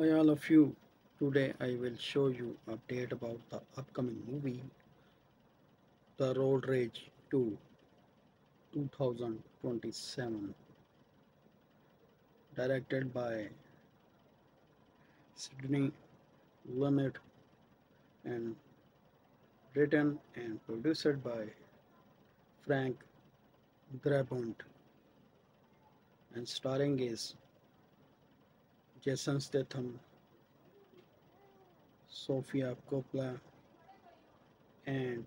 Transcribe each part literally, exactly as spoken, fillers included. Hi all of you, today I will show you update about the upcoming movie The Road Rage two twenty twenty-seven, directed by Sidney Lumet and written and produced by Frank Darabont, and starring is Jason Statham, Sofia Coppola, and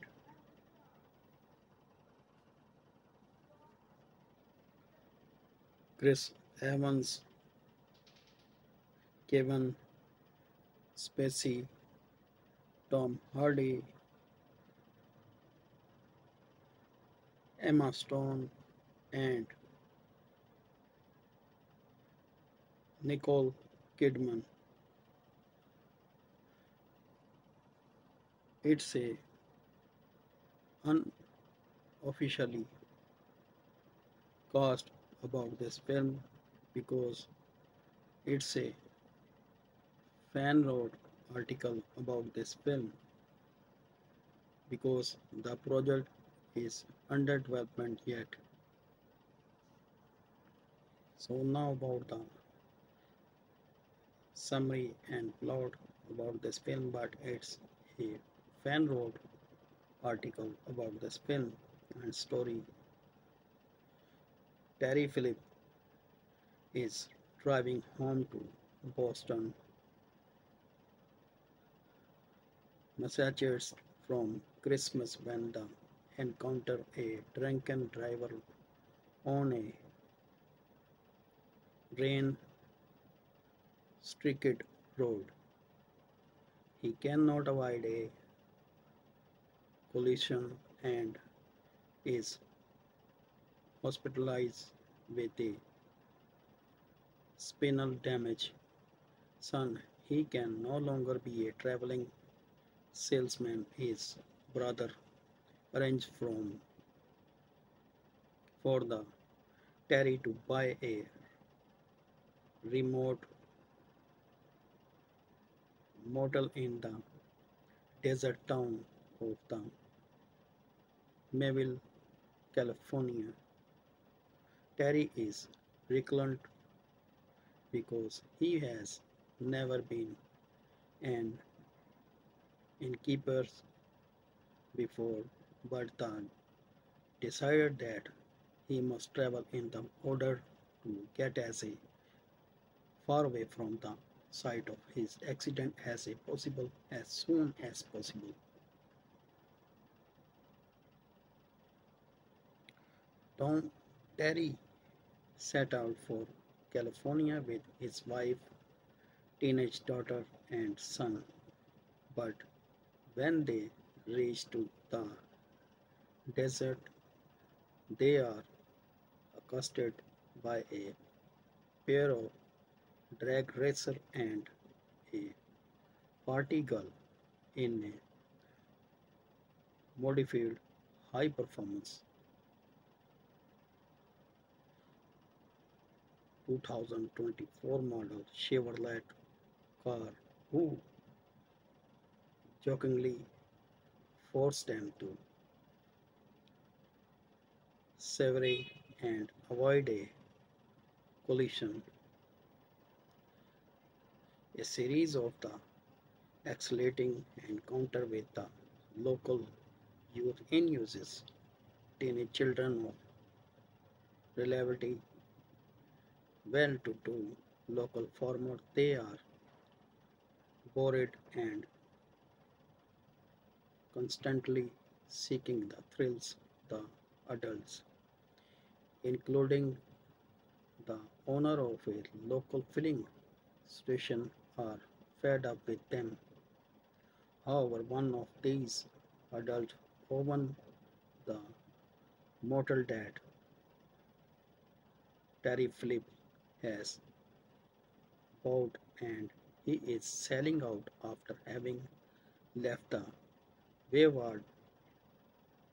Chris Evans, Kevin Spacey, Tom Hardy, Emma Stone, and Nicole Kidman. It's a unofficially cast about this film because it's a fan-wrote article about this film because the project is under development yet. So now about the summary and plot about this film, but it's a fan wrote article about this film and story. Terry Phillips is driving home to Boston, Massachusetts from Christmas when they encounter a drunken driver on a rain streaked road. He cannot avoid a collision and is hospitalized with a spinal damage. Son, he can no longer be a traveling salesman. His brother arranged from for the Terry to buy a remote motel in the desert town of the Mayville, California. Terry is reclusive because he has never been an innkeeper before, but then decided that he must travel in the order to get as far away from the site of his accident as a possible as soon as possible. Tom Terry set out for California with his wife, teenage daughter, and son. But when they reach to the desert, they are accosted by a pair of drag racer and a party girl in a modified high performance twenty twenty-four model Chevrolet car, who jokingly forced them to sever and avoid a collision. A series of the exhilarating encounter with the local youth in uses teenage children of relatively well-to-do local farmer. They are bored and constantly seeking the thrills the adults, including the owner of a local filling station, are fed up with them. However, one of these adults owns the motel that Terry Phillips has bought, and he is selling out after having left the wayward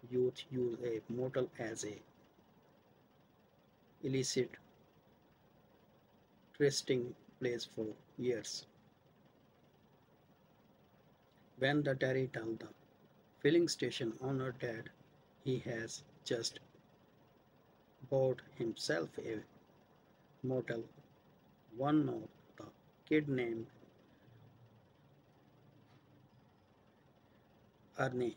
youth use a motel as a illicit trysting place for years. when the Terry dumped the filling station owner dead, he has just bought himself a motel. One of the kid named Arnie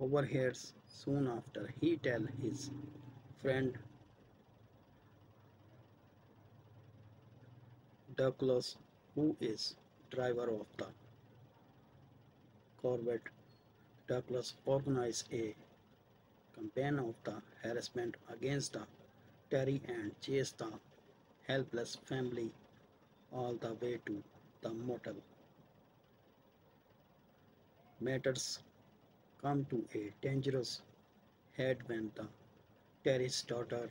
overhears soon after. He tells his friend Douglas, who is driver of the Corvette. Douglas organizes a campaign of the harassment against the Terry and chase the helpless family all the way to the motel. Matters come to a dangerous head when the Terry's daughter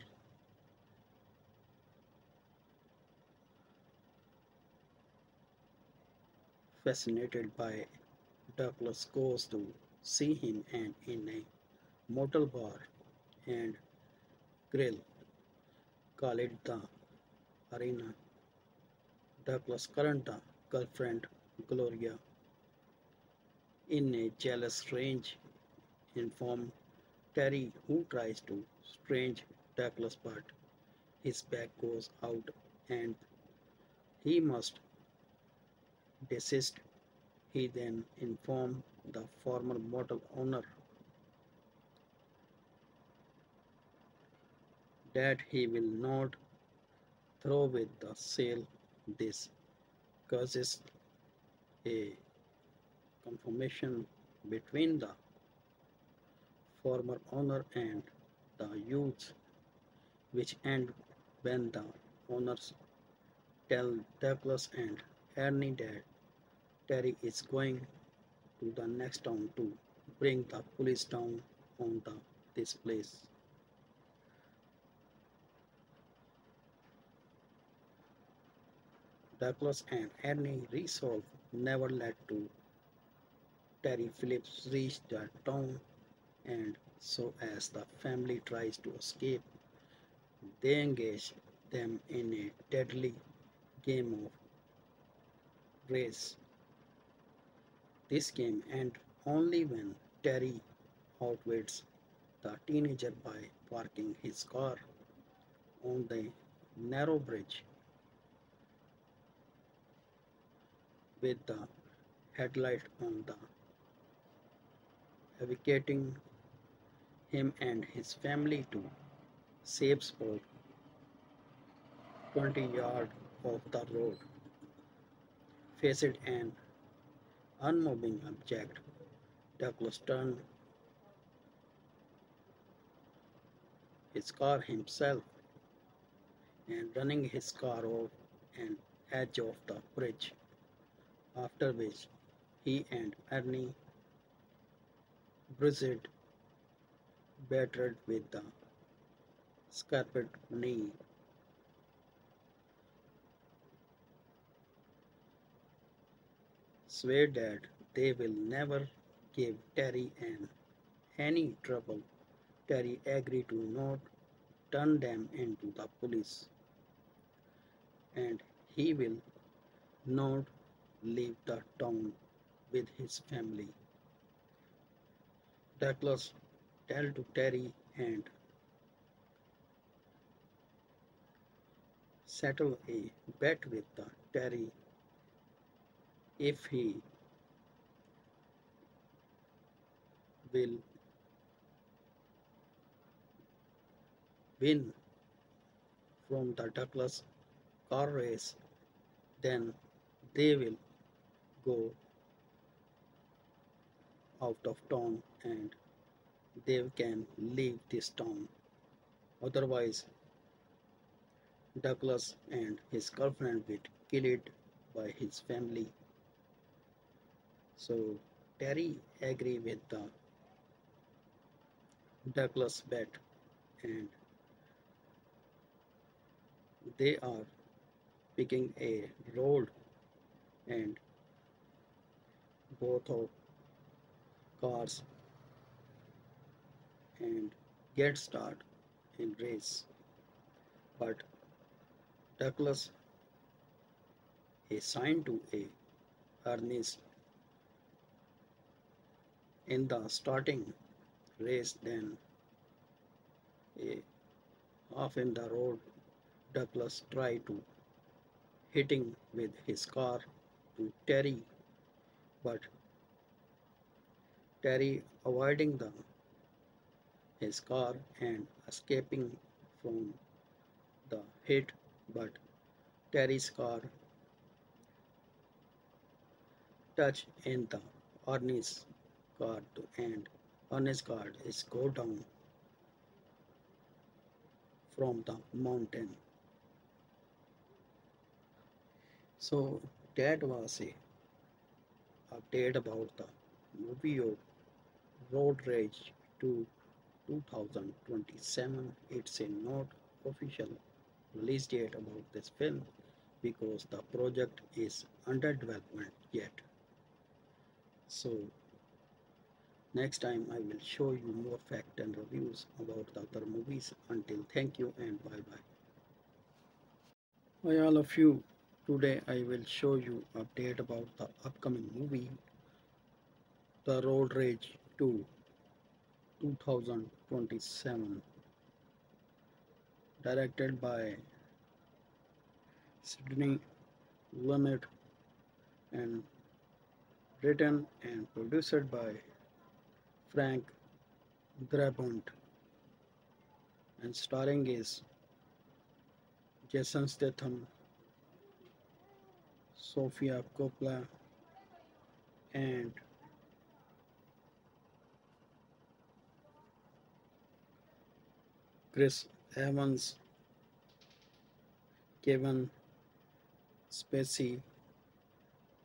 fascinated by Douglas goes to see him and in a motel bar and grill called the Arena. Douglas' current girlfriend Gloria, in a jealous rage, informs Terry, who tries to strange Douglas, but his back goes out and he must desist. He then informs the former motel owner that he will not throw with the sale. This causes a confrontation between the former owner and the youth, which ends when the owners tell Douglas and Ernie that Terry is going to the next town to bring the police down on the, this place. Douglas and Ernie resolve never let to Terry Phillips reach the town, and so as the family tries to escape, they engage them in a deadly game of race. This game ends only when Terry outwits the teenager by parking his car on the narrow bridge with the headlight on the evacuating him and his family to safe spot twenty yards off the road. Faced an unmoving object, Douglas turned his car himself and running his car off an edge of the bridge, after which he and Ernie bruised, battered with the scarped knee. Swear that they will never give Terry and any trouble. Terry agreed to not turn them into the police, and he will not leave the town with his family. Douglas tells to Terry and settle a bet with the Terry. If he will win from the Douglas car race, then they will go out of town and they can leave this town. Otherwise, Douglas and his girlfriend will be killed by his family. So Terry agrees with the Douglas bet, and they are picking a road, and both of cars and get started in race. But Douglas is signed to a Arnie's in the starting race than a off in the road. Douglas tried to hit him with his car to Terry, but Terry avoiding the his car and escaping from the hit, but Terry's car touch in the Arnie's car to end. Arnie's car is go down from the mountain. So that was a update about the movie of Road Rage to two thousand twenty-seven. It's a not official release date about this film because the project is under development yet. So next time I will show you more facts and reviews about the other movies. Until, thank you and bye bye. Hi all of you, today I will show you update about the upcoming movie The Road Rage two two thousand twenty-seven, directed by Sidney Lumet and written and produced by Frank Darabont, and starring is Jason Statham, Sofia Coppola and Chris Evans, Kevin Spacey,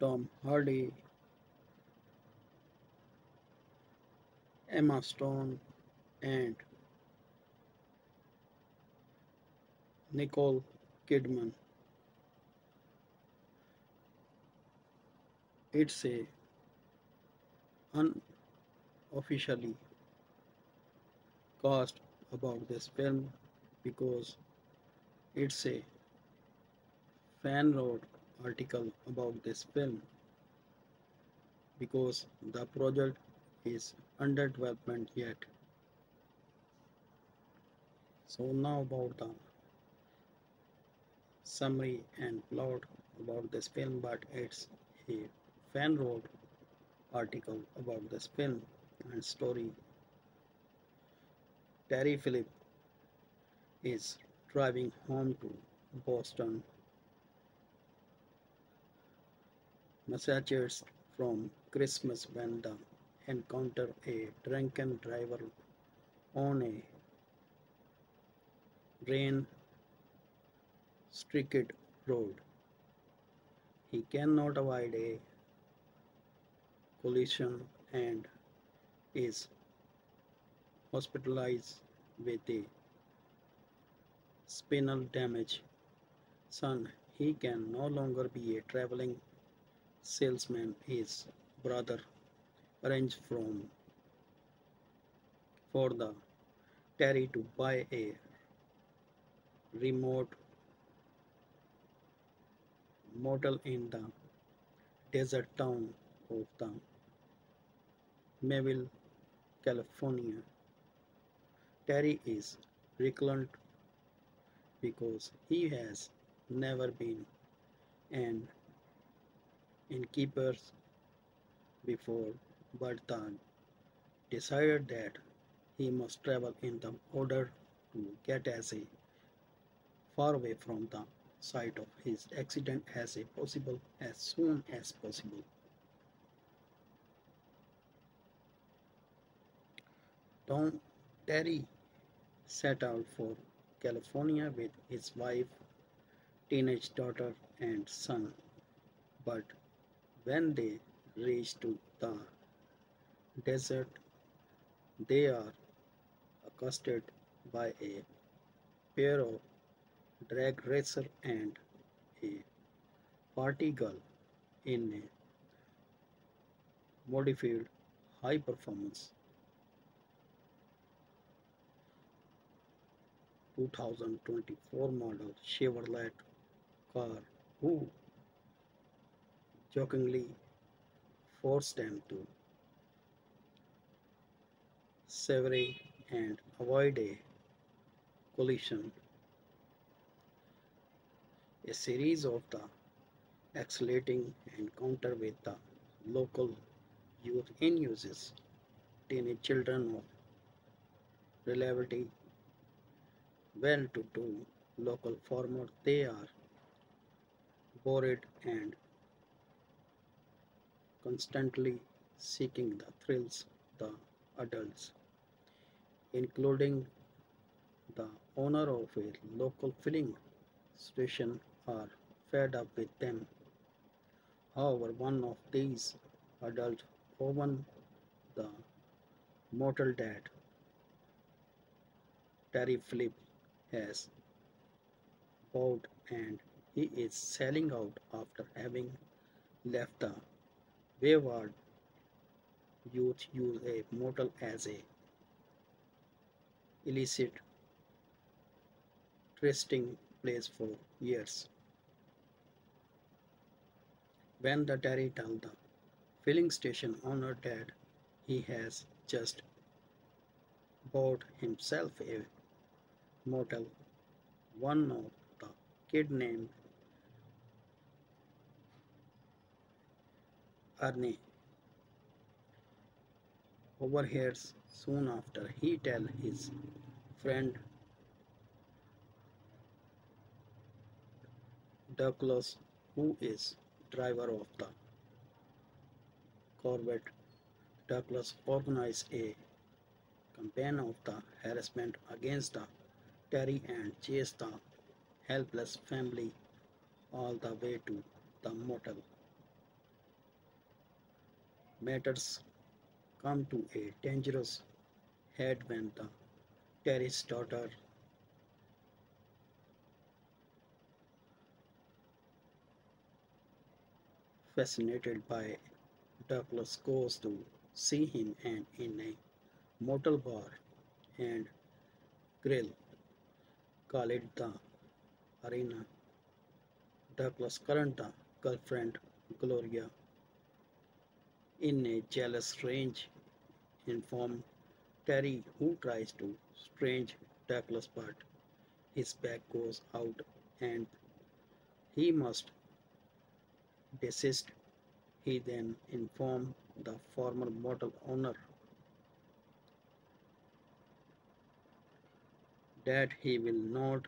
Tom Hardy, Emma Stone and Nicole Kidman. It's a unofficially cast about this film because it's a fan-wrote article about this film because the project is under development yet. So now about the summary and plot about this film, but it's a fan wrote article about this film and story. Terry Phillips is driving home to Boston, Massachusetts from Christmas when the encounter a drunken driver on a rain-streaked road. He cannot avoid a collision and is hospitalized with a spinal damage. Son, he can no longer be a traveling salesman. His brother arranged from for the Terry to buy a remote motel in the desert town of the Mayville, California. Terry is reclusive because he has never been an innkeeper before, but then decided that he must travel in the order to get as a far away from the site of his accident as a possible as soon as possible. Tom Terry set out for California with his wife, teenage daughter and son, but when they reach to the desert, they are accosted by a pair of drag racer and a party girl in a modified high performance two thousand twenty-four model Chevrolet car who jokingly force them to sever and avoid a collision. A series of the accelerating encounter with the local youth in uses teenage children of relatively well-to-do local farmers. They are bored and constantly seeking the thrills the adults, including the owner of a local filling station, are fed up with them. However, one of these adults, Owen, the mortal dad, Terry Phillips, has bowed and he is selling out after having left the wayward youth use a mortal as a illicit trysting place for years. When the Terry tells the filling station owner that he has just bought himself a mortal, one of the kid named Arnie overhears soon after. He tells his friend Douglas, who is driver of the Corvette. Douglas organizes a campaign of the harassment against the Terry and chases the helpless family all the way to the motel. Matters come to a dangerous head when the Terry's daughter fascinated by Douglas goes to see him and in a motel bar and grill called the Arena. Douglas' current girlfriend Gloria, in a jealous rage, informs Terry, who tries to strange Douglas, but his back goes out and he must desist. He then informed the former motel owner that he will not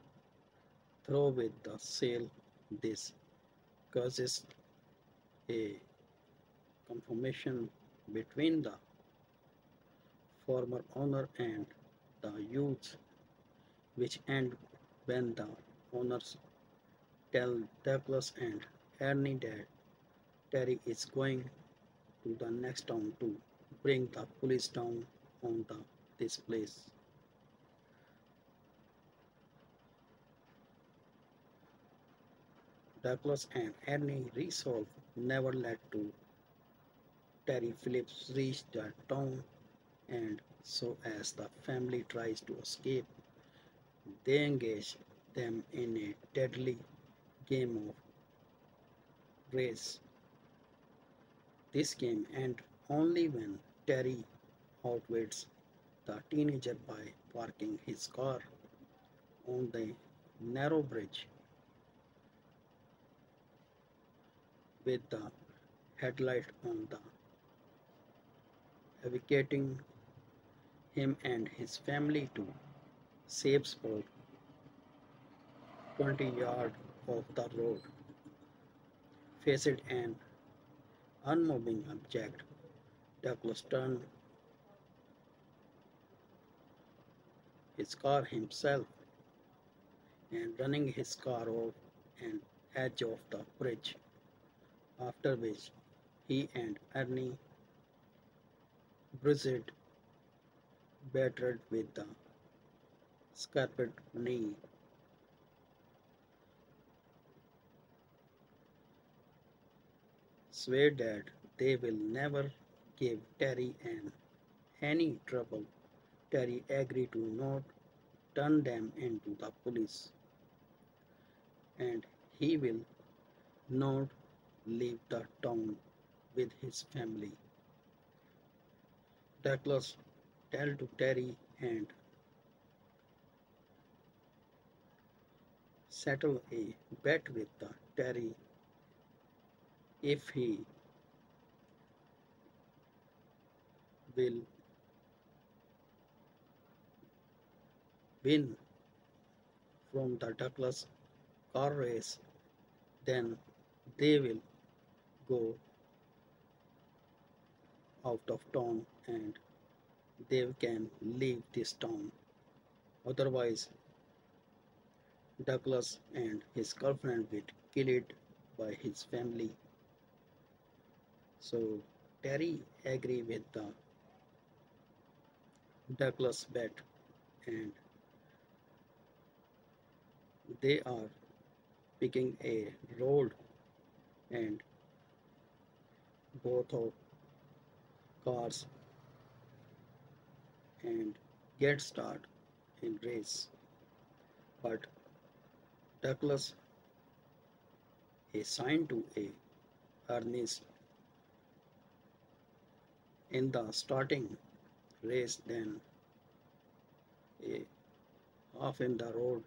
throw with the sale. This causes a confrontation between the former owner and the youth, which ends when the owners tell Douglas and Ernie that Terry is going to the next town to bring the police down on the, this place. Douglas and Ernie resolve never let to Terry Phillips reach the town, and so as the family tries to escape, they engage them in a deadly game of race. This game ends only when Terry outwits the teenager by parking his car on the narrow bridge with the headlight on the, advocating him and his family to safe spot twenty yards off the road. Faced an unmoving object, Douglas turned his car himself and running his car off an edge of the bridge, after which he and Ernie bruised, battered with the scarped knee. Swear that they will never give Terry and any trouble. Terry agreed to not turn them into the police, and he will not leave the town with his family. Douglas tells to Terry and settle a bet with the Terry if he will win from the Douglas car race, then they will go out of town and they can leave this town. Otherwise, Douglas and his girlfriend will kill it by his family. So Terry agree with the Douglas bet and they are picking a road, and both of cars and get started in race. But Douglas is signed to a Ernest in the starting race, then a half in the road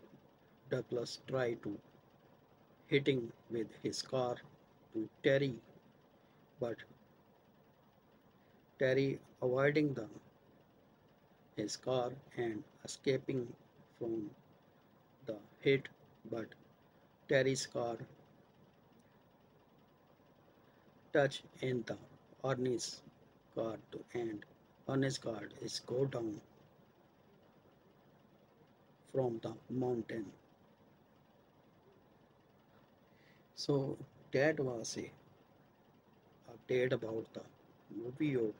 Douglas try to hitting with his car to Terry, but Terry avoiding the his car and escaping from the hit, but Terry's car touch in the Arnie's car to end. Arnie's car is go down from the mountain. So that was a update about the movie of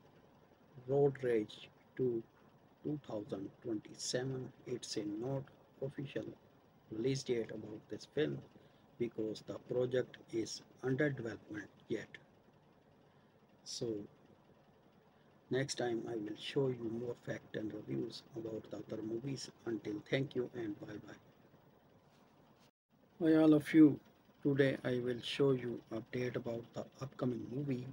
Road Rage to two thousand twenty-seven. It's a not official release date about this film because the project is under development yet. So next time I will show you more facts and reviews about the other movies. Until thank you and bye bye. Hi all of you, today I will show you update about the upcoming movie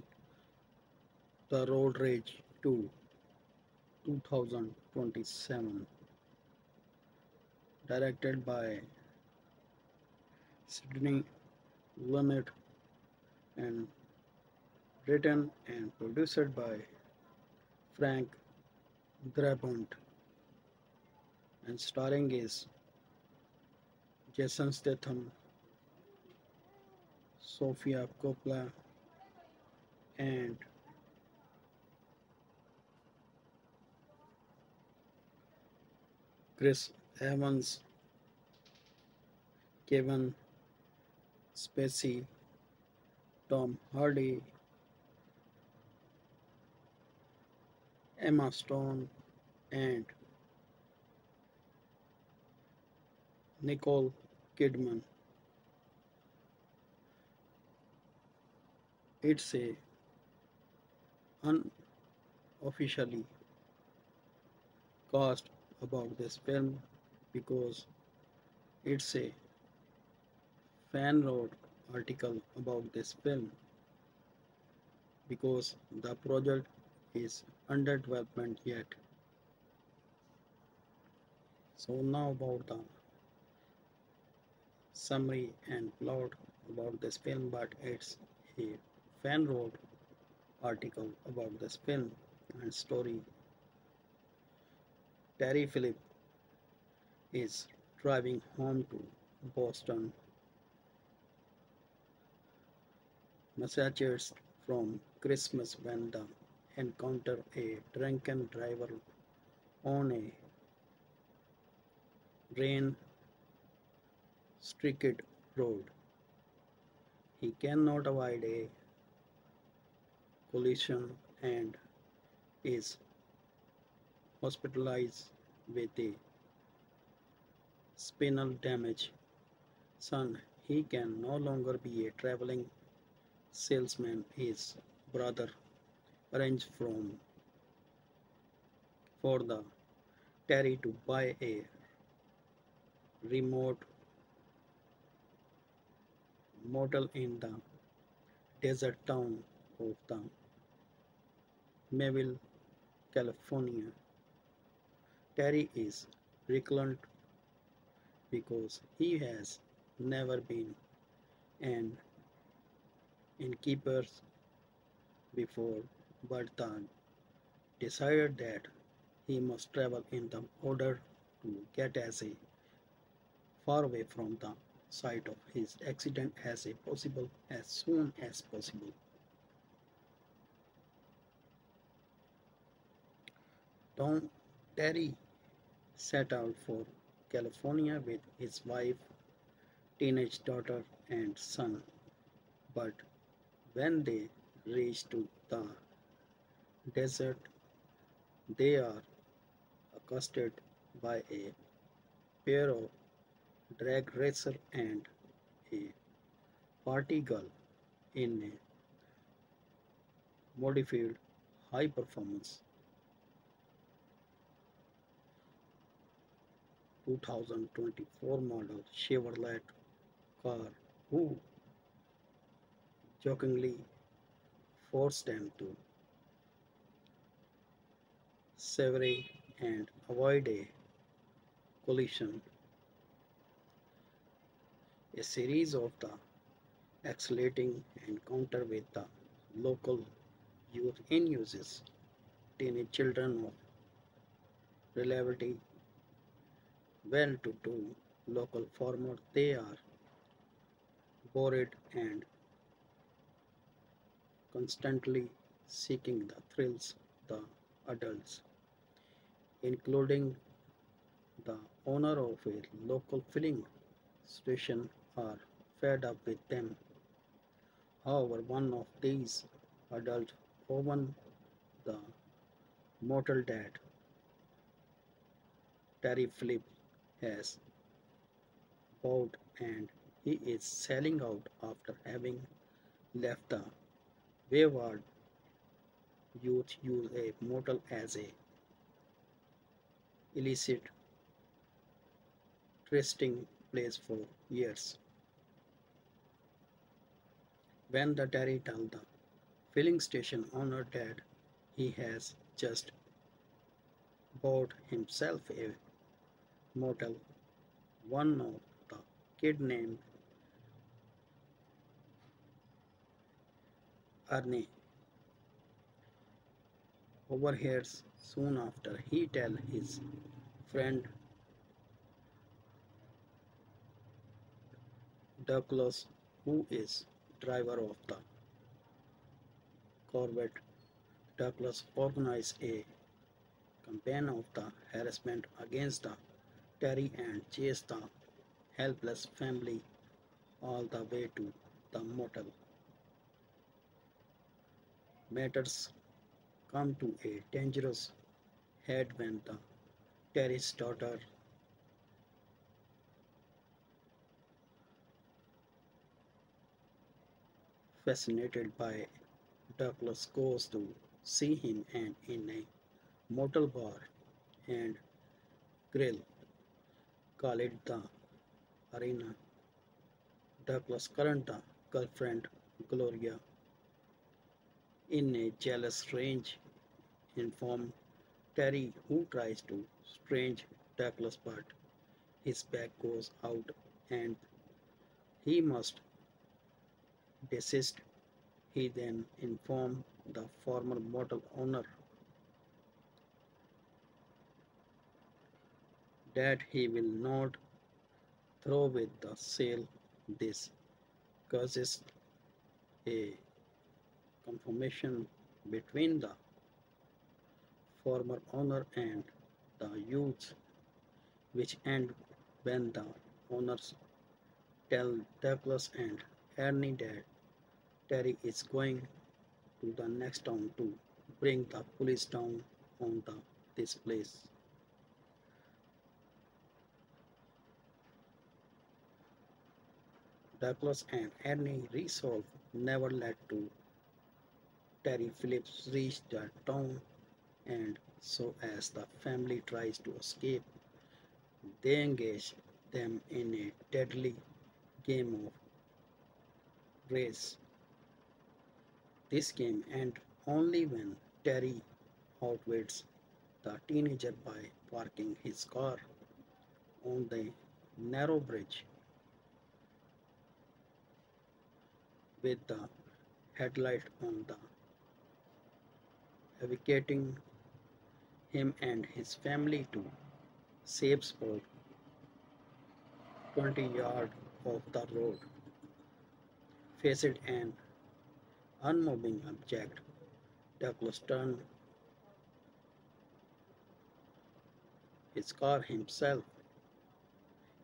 The Road Rage two two thousand twenty-seven, directed by Sidney Lumet and written and produced by Frank Darabont, and starring is Jason Statham, Sofia Coppola and Chris Evans, Kevin Spacey, Tom Hardy, Emma Stone and Nicole Kidman. It's a unofficially cast about this film because it's a fan-wrote article about this film because the project is under development yet. So now about the summary and plot about this film, but it's a fan-wrote article about this film and story. Terry Phillips is driving home to Boston, Massachusetts from Christmas when the encounter a drunken driver on a rain-streaked road. He cannot avoid a collision and is hospitalized with a spinal damage. Son, he can no longer be a traveling salesman. His brother arranged from for the Terry to buy a remote motel in the desert town of town, Mayville, California. Terry is reclusive because he has never been an innkeeper before, but then decided that he must travel in the order to get as far away from the site of his accident as possible as soon as possible. Tom Terry set out for California with his wife, teenage daughter and son, but when they reach to the desert, they are accosted by a pair of drag racer and a party girl in a modified high performance two thousand twenty-four model Chevrolet car, who jokingly forced them to sever and avoid a collision. A series of the escalating encounter with the local youth uses teenage children of reliability well-to-do local farmer. They are bored and constantly seeking the thrills the adults, including the owner of a local filling station, are fed up with them. However, one of these adults overcomes the mortal that Terry Phillips has bought, and he is selling out after having left the wayward youth use a mortal as a illicit trysting place for years. When the Terry tells the filling station owner that he has just bought himself a motel, one of the kid named Arnie overhears soon after. He tells his friend Douglas, who is driver of the Corvette. Douglas organized a campaign of the harassment against the Terry and chased the helpless family all the way to the motel. Matters come to a dangerous head when the Terry's daughter fascinated by Douglas goes to see him and in a motel bar and grill, call it the arena. Douglas current the girlfriend Gloria in a jealous rage inform Terry, who tries to strange Douglas, but his back goes out and he must desist. He then informed the former motel owner that he will not throw with the sale. This causes a confrontation between the former owner and the youth, which ends when the owners tell Douglas and Ernie that Terry is going to the next town to bring the police down on the, this place. Douglas and Ernie resolve never let to Terry Phillips reach the town, and so as the family tries to escape, they engage them in a deadly game of race. This game ends only when Terry outwits the teenager by parking his car on the narrow bridge with the headlight on the evacuating him and his family to Safesport, twenty yards off the road, faced an unmoving object. Douglas turned his car himself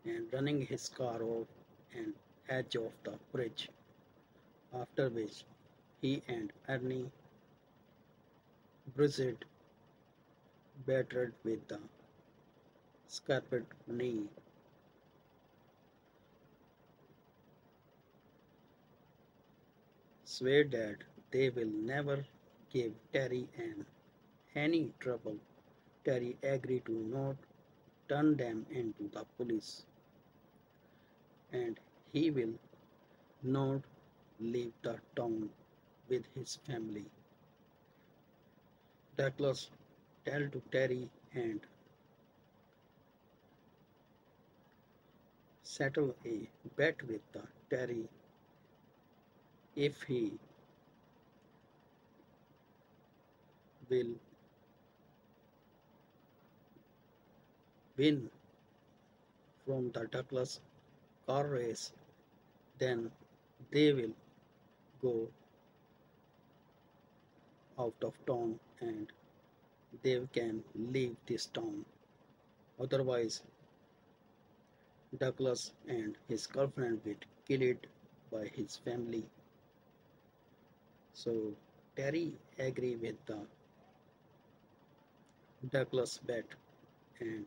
and running his car off an edge of the bridge, after which he and Arnie bruised, battered with the scarped knee. Swear that they will never give Terry an any trouble. Terry agreed to not turn them into the police, and he will not leave the town with his family. Douglas tell to Terry and settle a bet with the Terry if he will win from the Douglas car race, then they will go out of town and they can leave this town. Otherwise, Douglas and his girlfriend will be killed by his family. So Terry agreed with the Douglas bet, and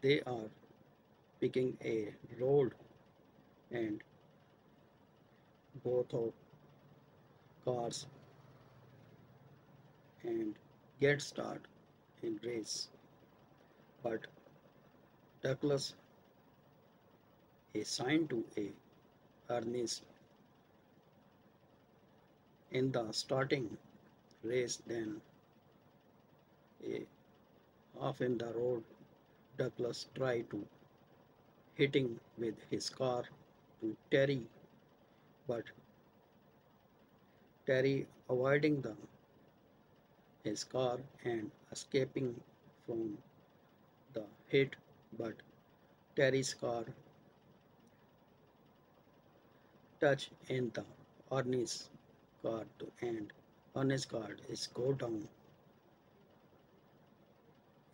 they are picking a road, and both of cars and get started in race. But Douglas assigned to a Ernest in the starting race, then a half in the road, Douglas tried to hitting with his car to Terry, but Terry avoiding the his car and escaping from the hit, but Terry's car touched in the Arnie's car and Arnie's car is go down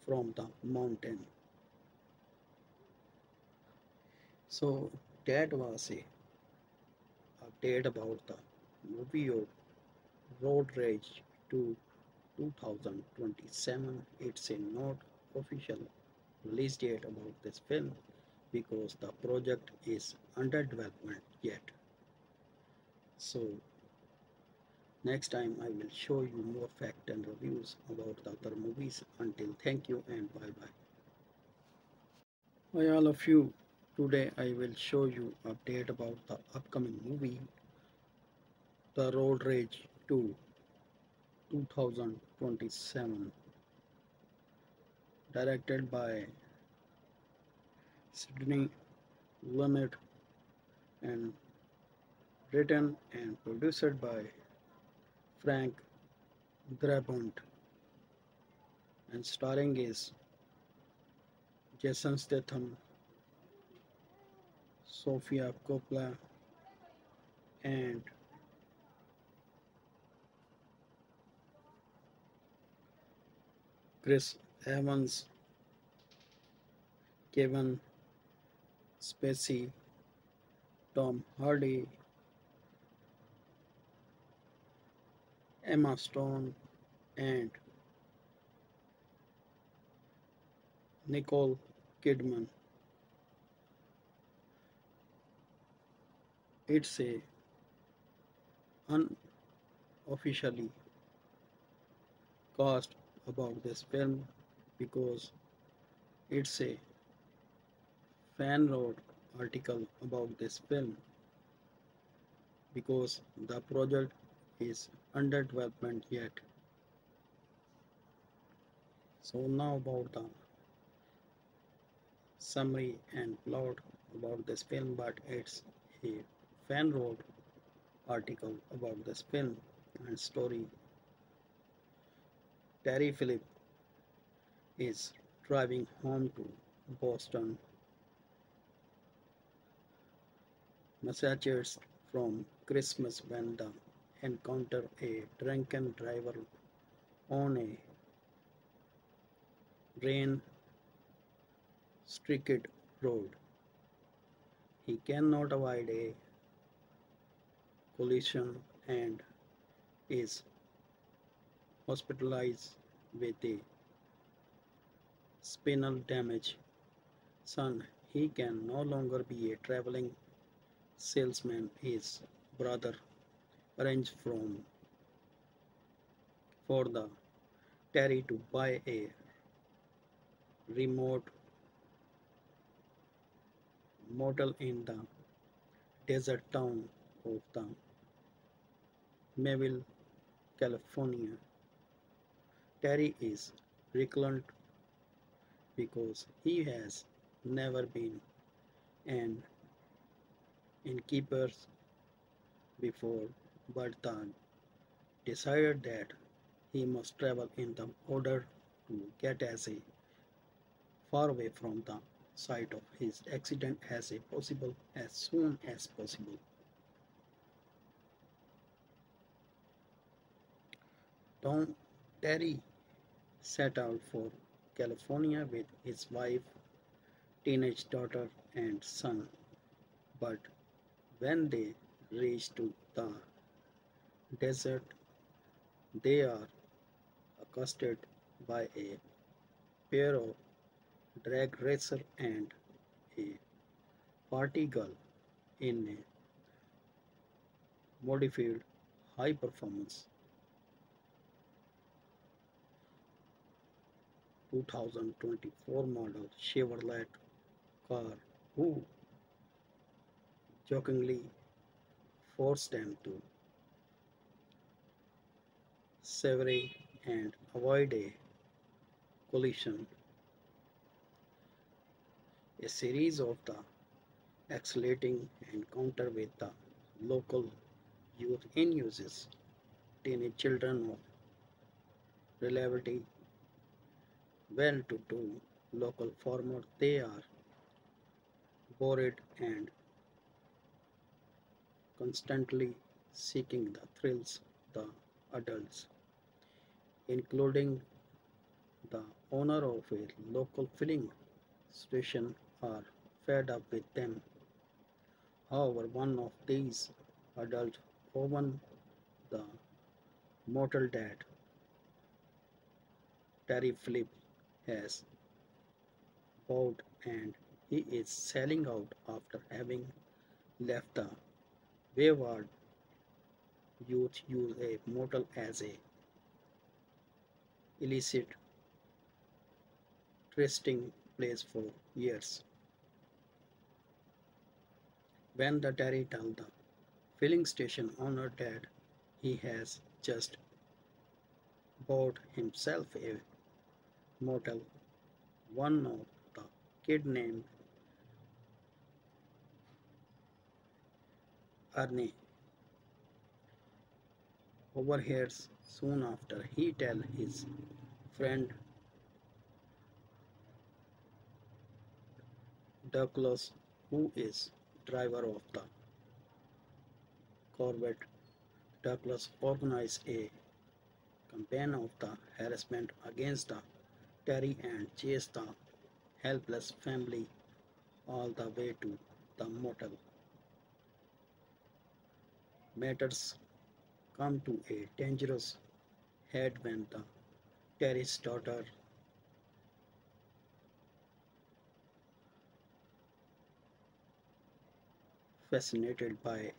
from the mountain. So that was a update about the movie of Road Rage to two thousand twenty-seven. It's a not official release date about this film because the project is under development yet. So next time I will show you more facts and reviews about the other movies. Until thank you and bye bye. Hi all of you, today I will show you update about the upcoming movie The Road Rage two two thousand twenty-seven, directed by Sidney Lumet and written and produced by Frank Darabont, and starring is Jason Statham, Sofia Coppola and Chris Evans, Kevin Spacey, Tom Hardy, Emma Stone and Nicole Kidman. It's a unofficially cast about this film because it's a fan road article about this film, because the project is under development yet. So now about the summary and plot about this film, but it's a fan wrote article about this film and story. Terry Phillips is driving home to Boston, Massachusetts from Christmas when they encounter a drunken driver on a rain-streaked road. He cannot avoid a collision and is hospitalized with a spinal damage. Son, he can no longer be a traveling salesman. His brother arranged from for the Terry to buy a remote motel in the desert town of the Mayville, California. Terry is reclusive because he has never been an innkeeper before, but then decided that he must travel in the order to get as far away from the site of his accident as possible as soon as possible. Tom Terry set out for California with his wife, teenage daughter, and son. But when they reach to the desert, they are accosted by a pair of drag racer and a party girl in a modified high performance two thousand twenty-four model Chevrolet car, who jokingly forced them to sever and avoid a collision. A series of the exhilarating encounter with the local youth in uses teenage children of reliability, well-to-do local farmer. They are bored and constantly seeking the thrills the adults, including the owner of a local filling station, are fed up with them. However, one of these adults owns the motel that Terry Phillips has bought, and he is selling out after having left the wayward youth use a motel as a illicit trysting place for years. When the Terry tells the filling station owner that he has just bought himself a motel, one of the kid named Arnie overhears soon after. He tells his friend Douglas, who is driver of the Corvette. Douglas organizes a campaign of the harassment against the Terry and chase the helpless family all the way to the motel. Matters come to a dangerous head when the Terry's daughter fascinated by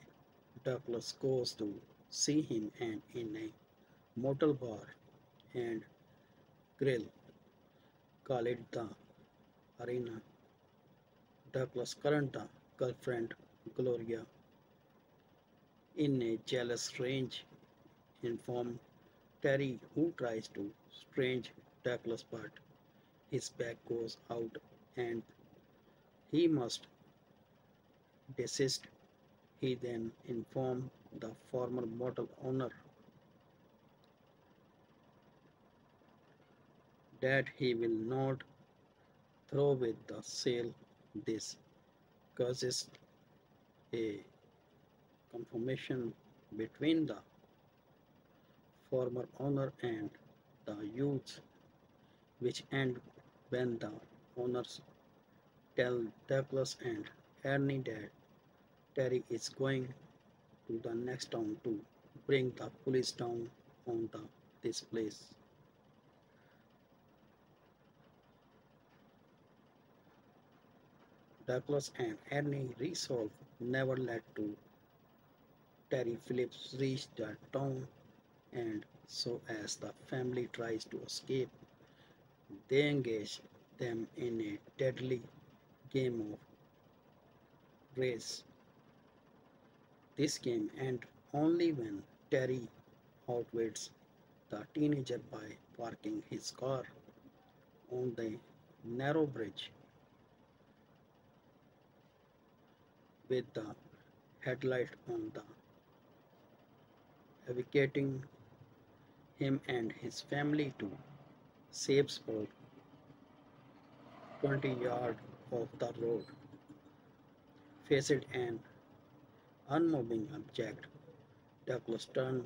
Douglas goes to see him and in a motel bar and grill, call it the arena. Douglas' current girlfriend Gloria in a jealous rage inform Terry, who tries to strange Douglas, but his back goes out and he must desist. He then informed the former motel owner that he will not throw with the sale. This causes a confrontation between the former owner and the youth, which end when the owners tell Douglas and Arnie that Terry is going to the next town to bring the police down on the, this place. Douglas and Arnie resolve never let to Terry Phillips reach the town, and so as the family tries to escape, they engage them in a deadly game of race. This game ends only when Terry outwits the teenager by parking his car on the narrow bridge with the headlight on the evacuating him and his family to safe spot twenty yards off the road. Faced an unmoving object, Douglas turned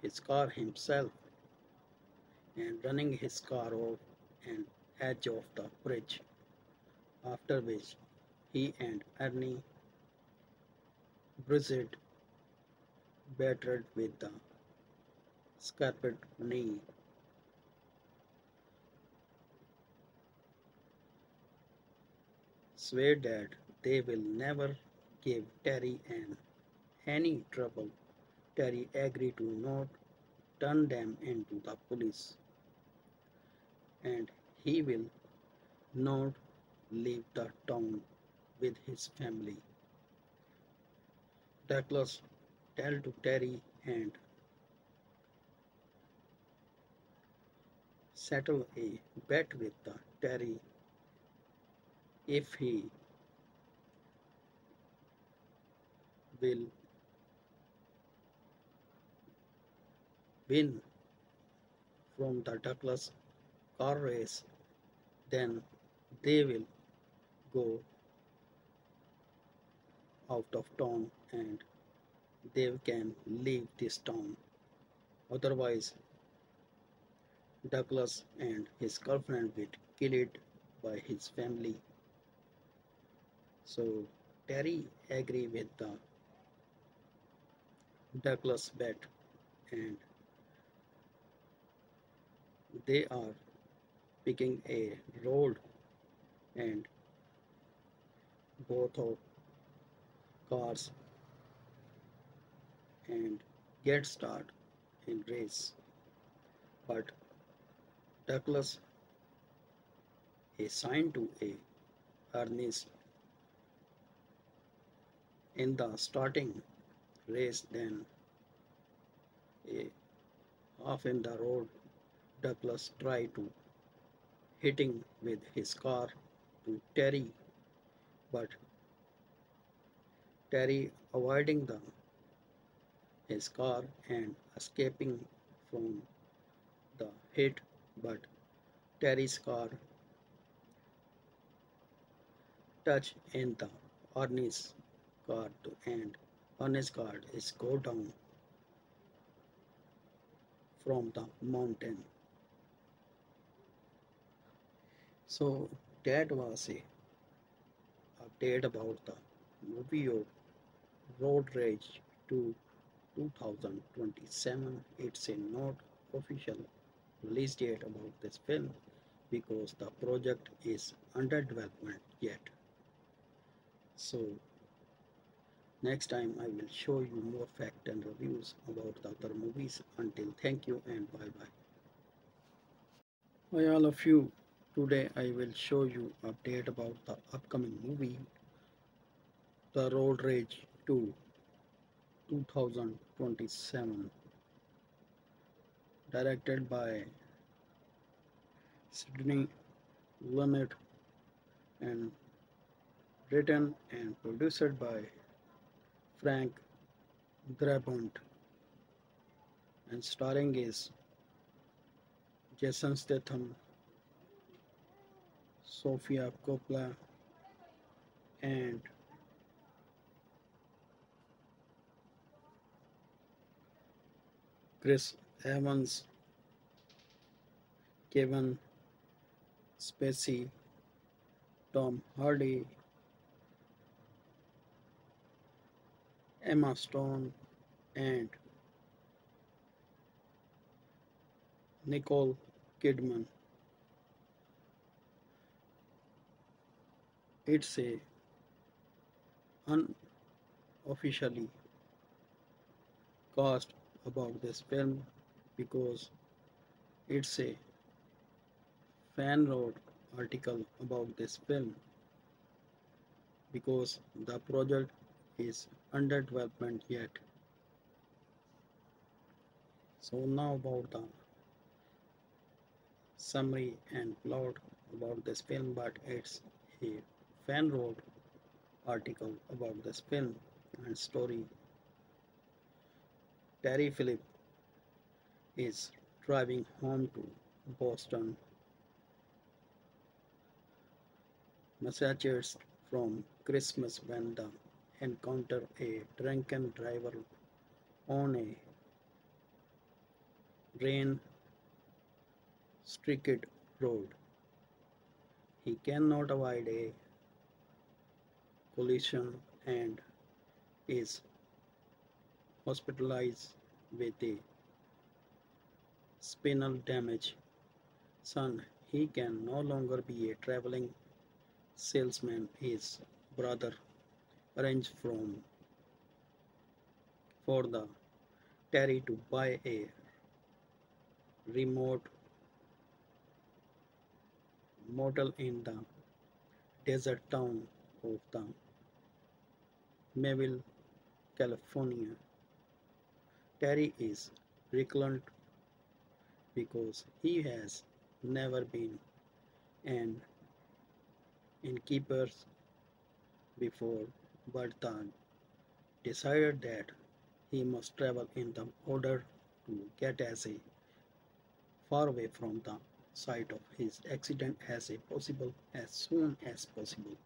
his car himself and running his car off an edge of the bridge, after which he and Arnie bruised, battered with the scarped knee. Swear that they will never give Terry and any trouble. Terry agreed to not turn them into the police, and he will not leave the town with his family. Douglas tells to Terry and settle a bet with the Terry if he will win from the Douglas car race, then they will go out of town and they can leave this town. Otherwise, Douglas and his girlfriend will be killed by his family. So Terry agreed with the Douglas bet, and they are picking a road, and both of cars and get started in race. But Douglas is signed to a Arnie's in the starting race, then a off in the road. Douglas tried to hitting with his car to Terry, but Terry avoiding them his car and escaping from the hit, but Terry's car touched in the Arnie's car to end. Arnie's car is go down from the mountain. So that was a update about the movie of Road Rage to two thousand twenty-seven. It's a not official release date about this film because the project is under development yet. So next time I will show you more facts and reviews about the other movies. Until thank you and bye bye. Hi all of you. Today I will show you update about the upcoming movie The Road Rage two, two thousand twenty-seven, directed by Sidney Lumet and written and produced by Frank Darabont, and starring is Jason Statham, Sofia Coppola, and Chris Evans, Kevin Spacey, Tom Hardy, Emma Stone, and Nicole Kidman. It's a unofficially cast about this film because it's a fan-wrote article about this film because the project is under development yet. So now about the summary and plot about this film, but it's a fan wrote article about this film and story. Terry Phillips is driving home to Boston, Massachusetts from Christmas when the encounter a drunken driver on a rain-streaked road. He cannot avoid a collision and is hospitalized with a spinal damage. Son, he can no longer be a traveling salesman. His brother arranged from for the Terry to buy a remote motel in the desert town of the Mayville, California. Terry is reclusive because he has never been an innkeeper before, but then decided that he must travel in the order to get as far away from the site of his accident as possible as soon as possible.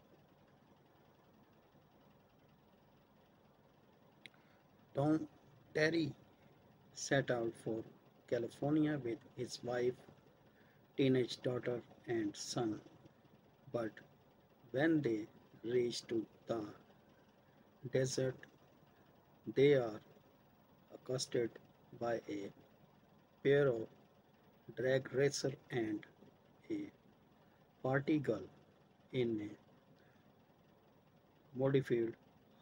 Tom Terry set out for California with his wife, teenage daughter, and son. But when they reach to the desert, they are accosted by a pair of drag racer and a party girl in a modified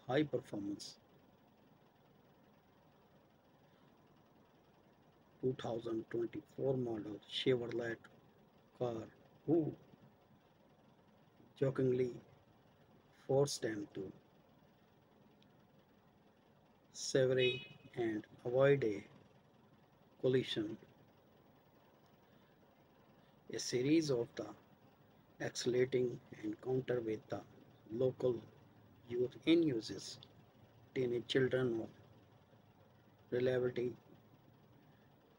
high performance two thousand twenty-four model Chevrolet car who jokingly forced them to sever and avoid a collision. A series of the exhilarating encounter with the local youth in uses teenage children of relatively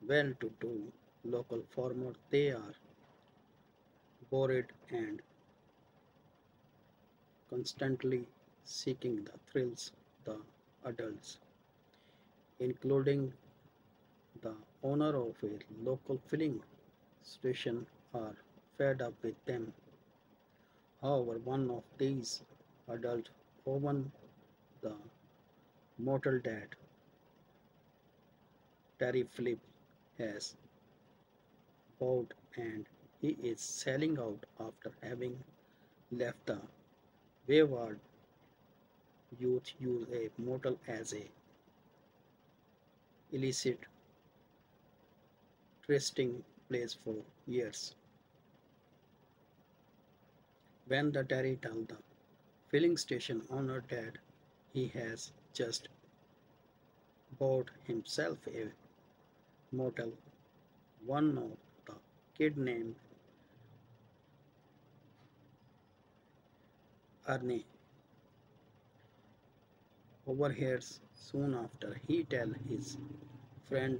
well-to-do local farmer. They are bored and constantly seeking the thrills the adults, including the owner of a local filling station, are fed up with them. However, one of these adults owns the motel that Terry Phillips has bought, and he is selling out after having left the wayward youth use a motel as a illicit trysting place for years. When the Terry tells the filling station owner that he has just bought himself a motel. One of the kid named Arnie overhears soon after. He tells his friend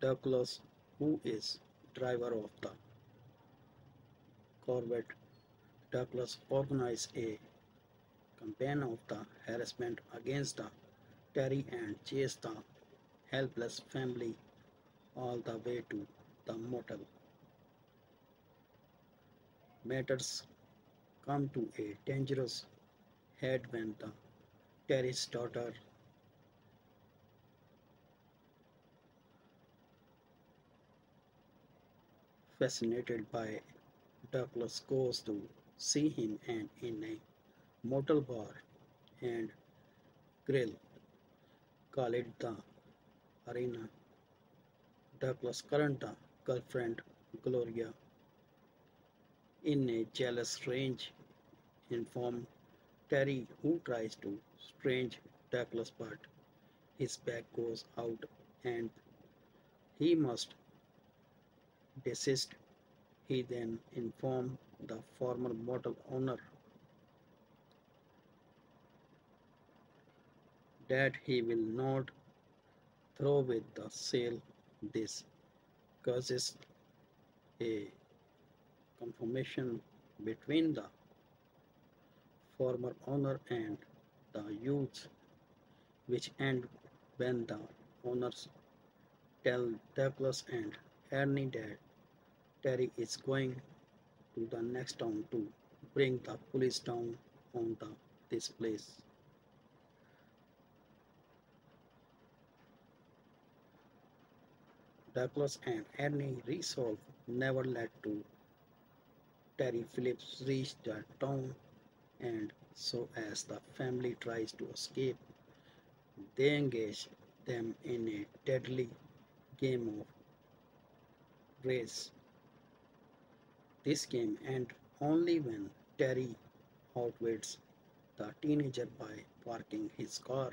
Douglas, who is driver of the Corvette. Douglas organizes a campaign of the harassment against the Terry and chase the helpless family all the way to the motel. Matters come to a dangerous head when the Terry's daughter fascinated by Douglas goes to see him and in a motel bar and grill, call it the arena. Douglas' current girlfriend Gloria, in a jealous rage, informs Terry, who tries to strange Douglas, but his back goes out and he must desist. He then informed the former motel owner that he will not throw with the sale. This causes a confrontation between the former owner and the youth, which ends when the owners tell Douglas and Ernie that Terry is going to the next town to bring the police down on the, this place. Douglas and Ernie resolve never let to Terry Phillips reach the town, and so as the family tries to escape, they engage them in a deadly game of race. This game ends only when Terry outwits the teenager by parking his car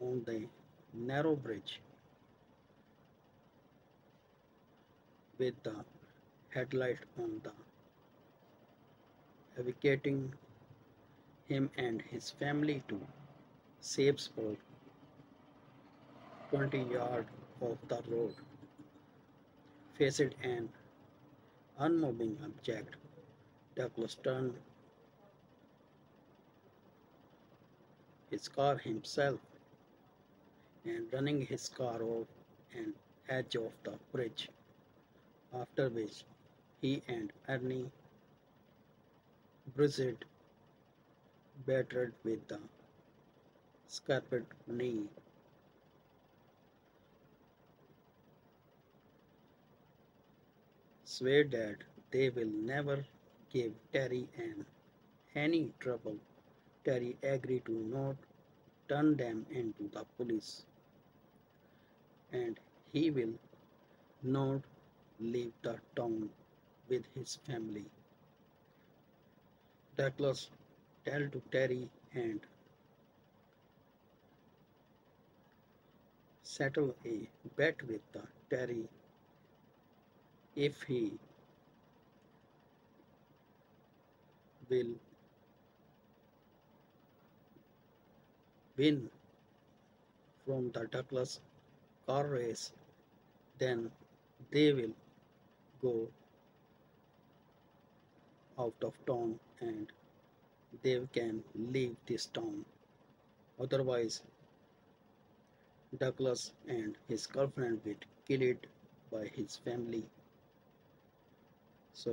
on the narrow bridge with the headlight on the, advocating him and his family to safe spot twenty yards off the road. Faced an unmoving object, Douglas turned his car himself and running his car off an edge of the bridge, after which he and Ernie bruised, battered with the scarred knee. Swear that they will never give Terry and any trouble. Terry agreed to not turn them into the police, and he will not leave the town with his family. Douglas tells to Terry and settle a bet with the Terry. If he will win from the Douglas car race, then they will go out of town and they can leave this town. Otherwise, Douglas and his girlfriend will kill it by his family. So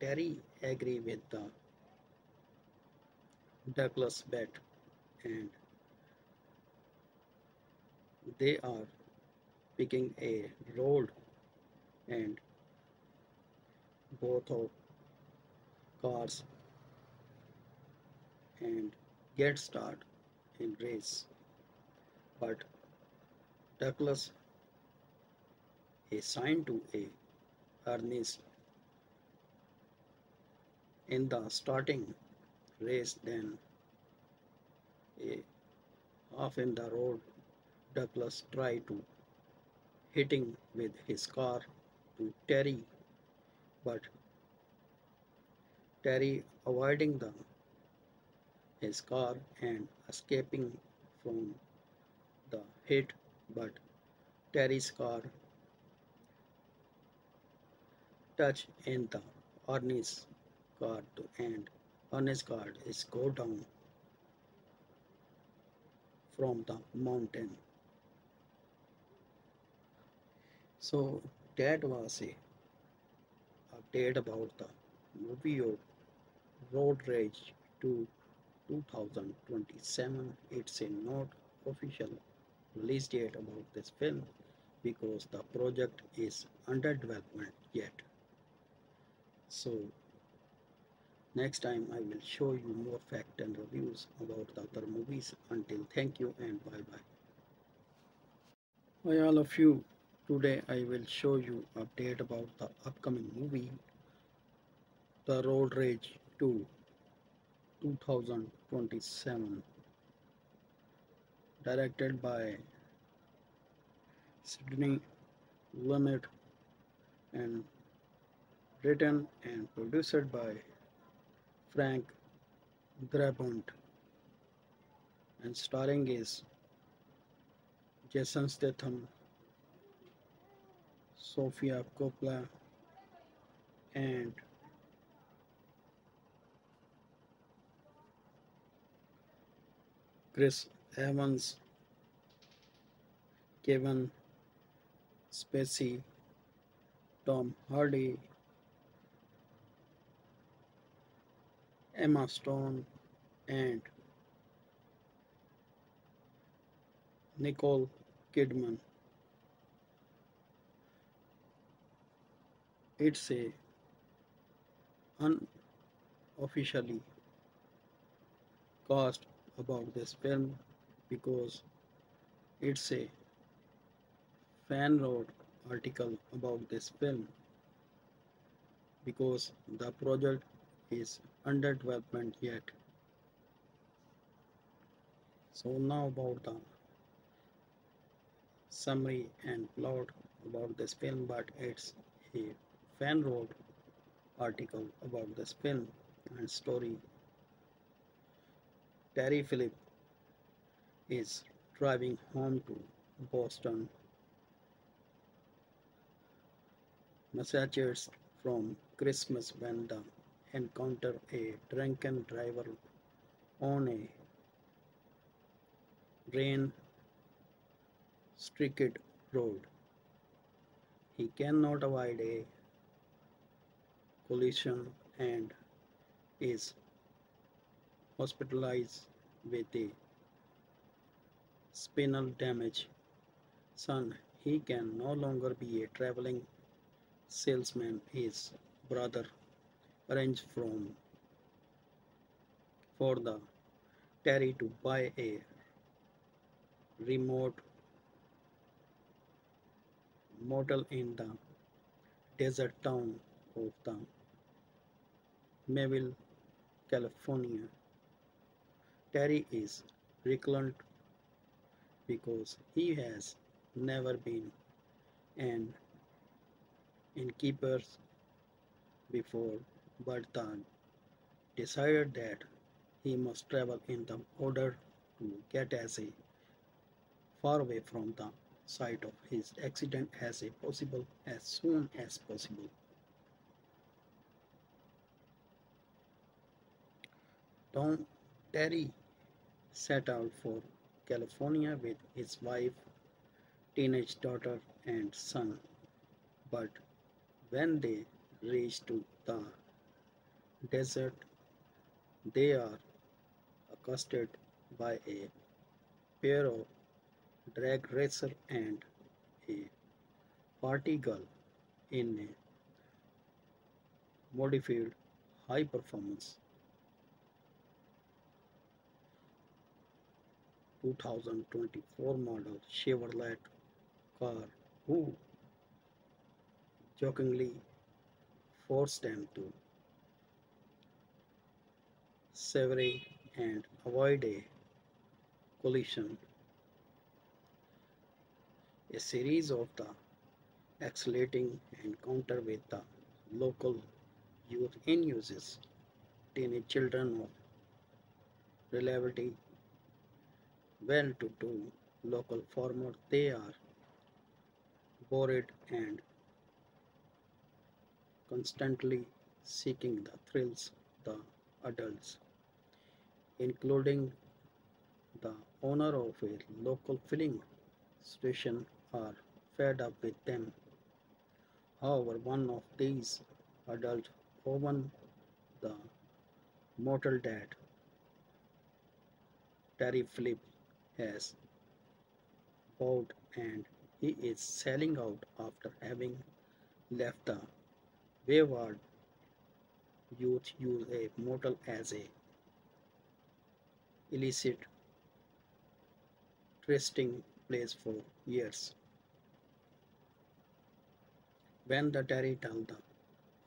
Terry agrees with the Douglas bet, and they are picking a road, and both of cars and get started in race. But Douglas assigned to a Ernie's in the starting race than off in the road. Douglas tried to hitting with his car to Terry, but Terry avoiding the his car and escaping from the hit, but Terry's car touched in the Arnie's car to end. Arnie's car is go down from the mountain. So that was a update about the movie of Road Rage to two thousand twenty-seven. It's a not official release date about this film because the project is under development yet. So next time I will show you more facts and reviews about the other movies. Until thank you and bye bye. Hi all of you. Today I will show you update about the upcoming movie The Road Rage two two thousand twenty-seven, directed by Sidney Lumet and written and produced by Frank Darabont, and starring is Jason Statham, Sofia Coppola, and Chris Evans, Kevin Spacey, Tom Hardy, Emma Stone, and Nicole Kidman. It's a unofficially cast about this film because it's a fan-wrote article about this film because the project is under development yet. So now about the summary and plot about this film, but it's a fan wrote article about this film and story. Terry Phillips is driving home to Boston, Massachusetts from Christmas when they encounter a drunken driver on a rain-streaked road. He cannot avoid a collision and is hospitalized with a spinal damage. Son, he can no longer be a traveling salesman. His brother arranged from for the Terry to buy a remote motel in the desert town of the Mayville, California. Terry is reclusive because he has never been an innkeeper before, but then decided that he must travel in the order to get as far away from the site of his accident as possible as soon as possible. Tom Terry set out for California with his wife, teenage daughter, and son. But when they reach to the desert, they are accosted by a pair of drag racer and a party girl in a modified high performance two thousand twenty-four model Chevrolet car, who jokingly forced them to severing and avoid a collision. A series of the escalating encounter with the local youth in uses teenage children of relatively well-to-do local farmer. They are bored and constantly seeking the thrills the adults, including the owner of a local filling station, are fed up with them. However, one of these adults, often the mortal dad, Terry Phillips, has bowed and he is selling out after having left the wayward youth use a mortal as a illicit trysting place for years. When the Terry tells the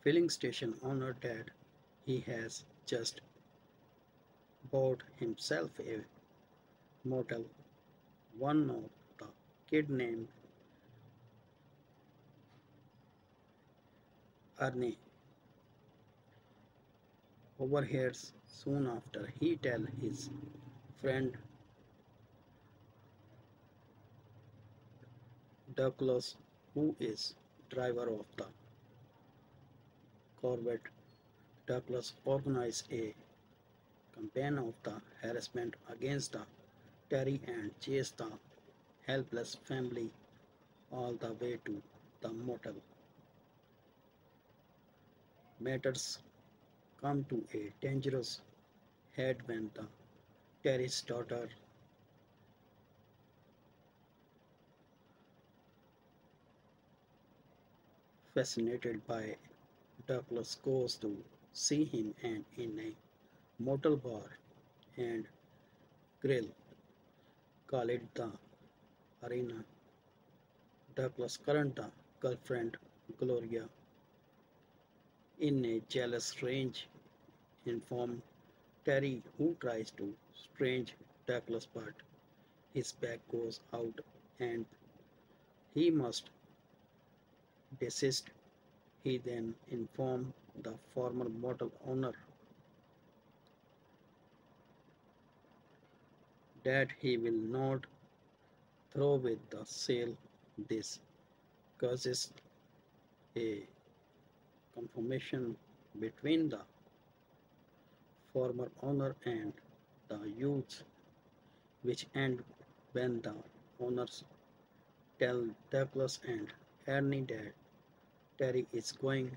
filling station owner that he has just bought himself a mortal, one of the kid named Arnie overhears soon after. He tells his friend Douglas, who is driver of the Corvette. Douglas organized a campaign of the harassment against the Terry and chased the helpless family all the way to the motel. Matters come to a dangerous head when the Terry's daughter fascinated by Douglas goes to see him and in a motel bar and grill, call it the arena. Douglas' current girlfriend Gloria, in a jealous rage, informs Terry, who tries to strange Douglas, but his back goes out and he must desist. He then informed the former motel owner that he will not throw with the sale. This causes a confirmation between the former owner and the youth, which end when the owners tell Douglas and Ernie that Terry is going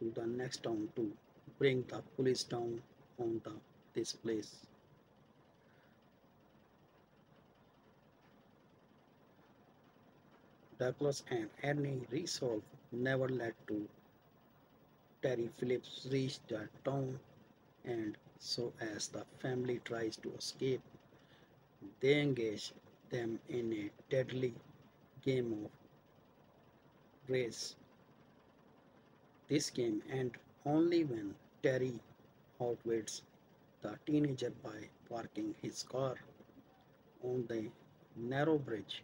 to the next town to bring the police down on the this place. Douglas and Ernie resolve never let to Terry Phillips reach the town, and so as the family tries to escape, they engage them in a deadly game of race. This game ends only when Terry outwits the teenager by parking his car on the narrow bridge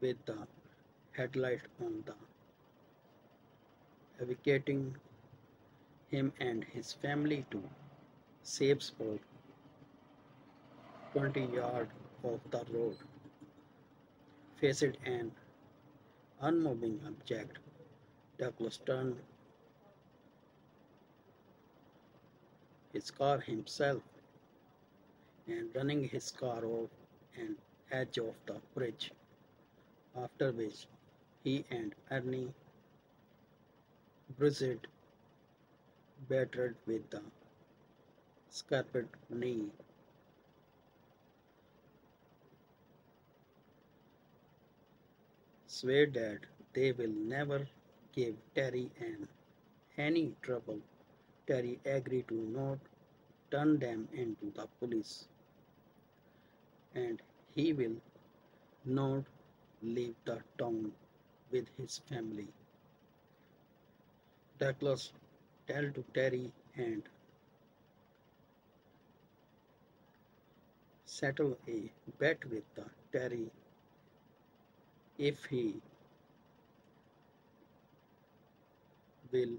with the headlight on the advocating him and his family to safe spot twenty yards off the road. Faced an unmoving object, Douglas turned his car himself and running his car off an edge of the bridge, after which he and Ernie bruised, battered with the scarped knee. Swear that they will never give Terry and any trouble. Terry agreed to not turn them into the police, and he will not leave the town with his family. Douglas tell to Terry and settle a bet with the Terry if he will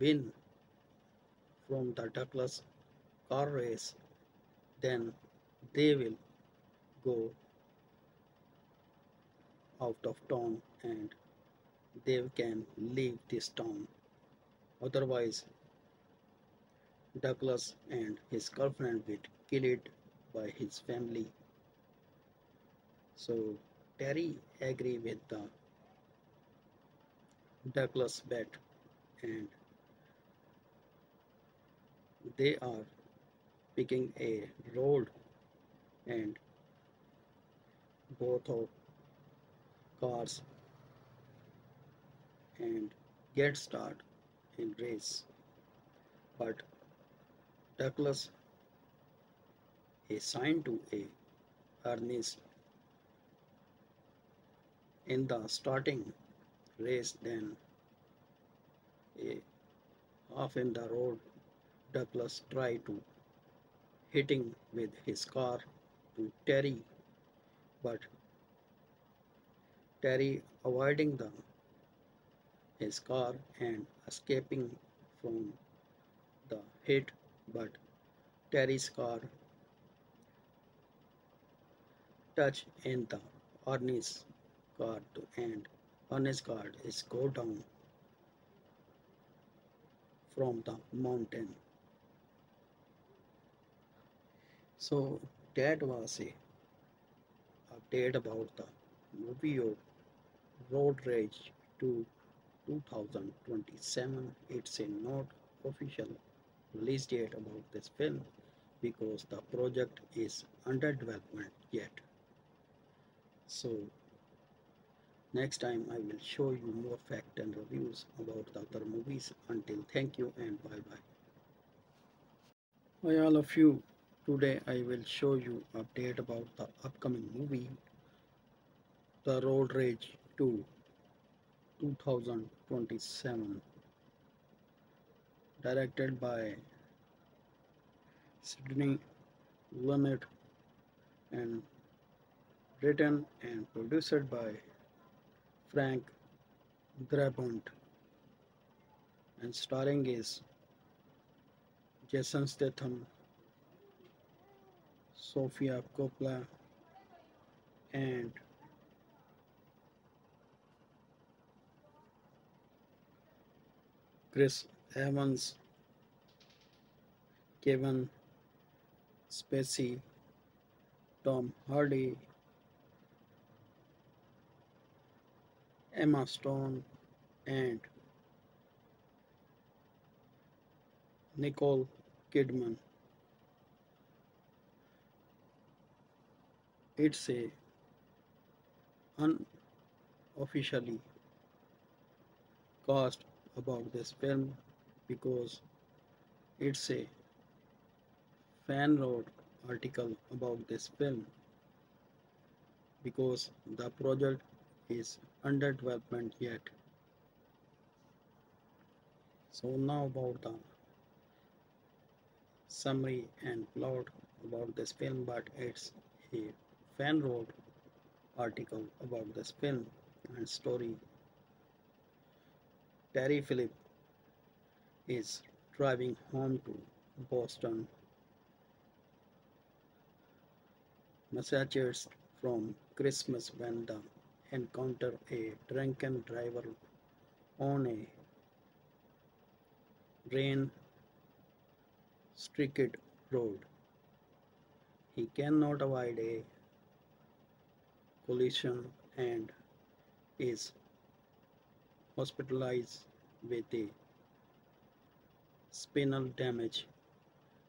win from the Douglas car race, then they will go out of town and they can leave this town. Otherwise, Douglas and his girlfriend will be killed by his family. So Terry agreed with the Douglas bet, and they are picking a road, and both of cars and get started in race. But Douglas is signed to a Arnie's in the starting race, then a off in the road. Douglas tried to hitting with his car to Terry, but Terry avoiding the his car and escaping from the hit, but Terry's car touched in the Arnie's car and Arnie's car is go down from the mountain. So that was a update about the movie of Road Rage to two thousand twenty-seven. It's a not official release date about this film because the project is under development yet. So next time I will show you more facts and reviews about the other movies. Until thank you and bye bye. Hi all of you. Today I will show you update about the upcoming movie The Road Rage two two thousand twenty-seven, directed by Sidney Lumet and written and produced by Frank Darabont, and starring is Jason Statham, Sofia Coppola and Chris Evans, Kevin Spacey, Tom Hardy, Emma Stone and Nicole Kidman. It's a unofficially cast about this film because it's a fan wrote article about this film because the project is under development yet. So now about the summary and plot about this film, but it's a fan wrote article about this film and story. Terry Phillips is driving home to Boston, Massachusetts from Christmas when they encounter a drunken driver on a rain-stricken road. He cannot avoid a collision and is hospitalized with a spinal damage.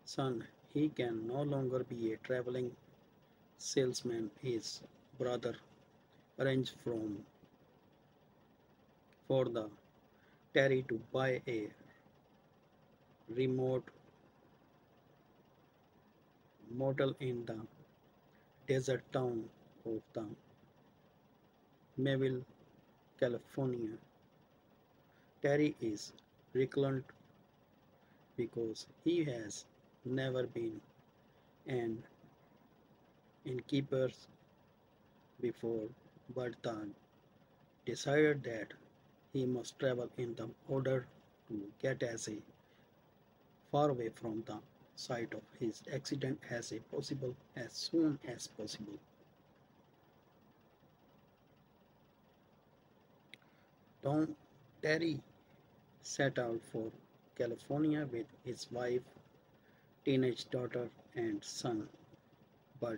Son, he can no longer be a traveling salesman. His brother arranged from for the Terry to buy a remote motel in the desert town of the Mayville, California, Terry is reclusive because he has never been an innkeeper before, but then decided that he must travel in the order to get as far away from the site of his accident as possible as soon as possible. Tom Terry set out for California with his wife, teenage daughter, and son, but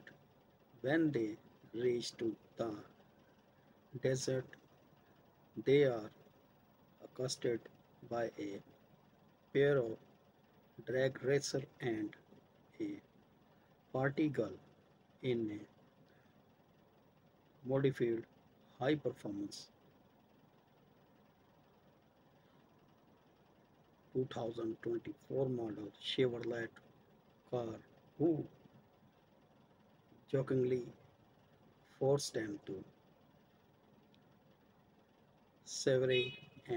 when they reach to the desert, they are accosted by a pair of drag racer and a party girl in a modified high performance two thousand twenty-four model Chevrolet car, who jokingly forced them to sever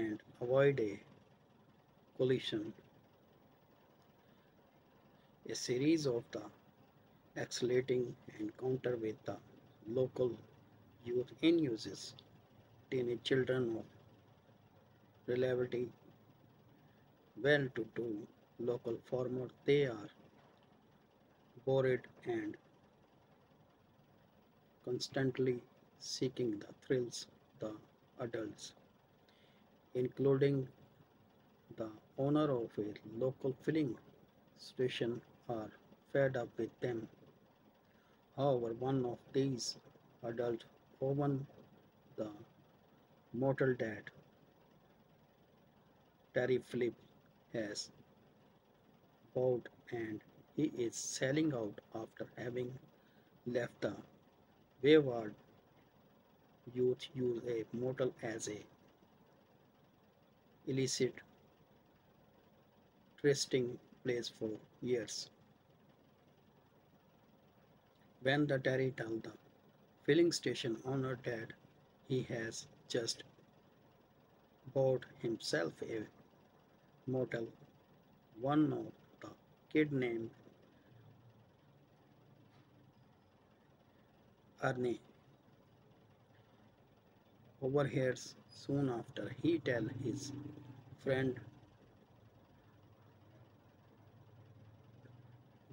and avoid a collision. A series of the exhilarating encounter with the local youth in uses teenage children of reliability well-to-do local farmer. They are bored and constantly seeking the thrills the adults, including the owner of a local filling station, are fed up with them. However, one of these adults, Owen, the mortal dad Terry Phillips, has bowed, and he is selling out after having left the wayward youth use a mortal as a illicit trysting place for years. When the Terry tells the filling station owner that he has just bought himself a mortal, one of the kid named Arnie overhears. Soon after, he tells his friend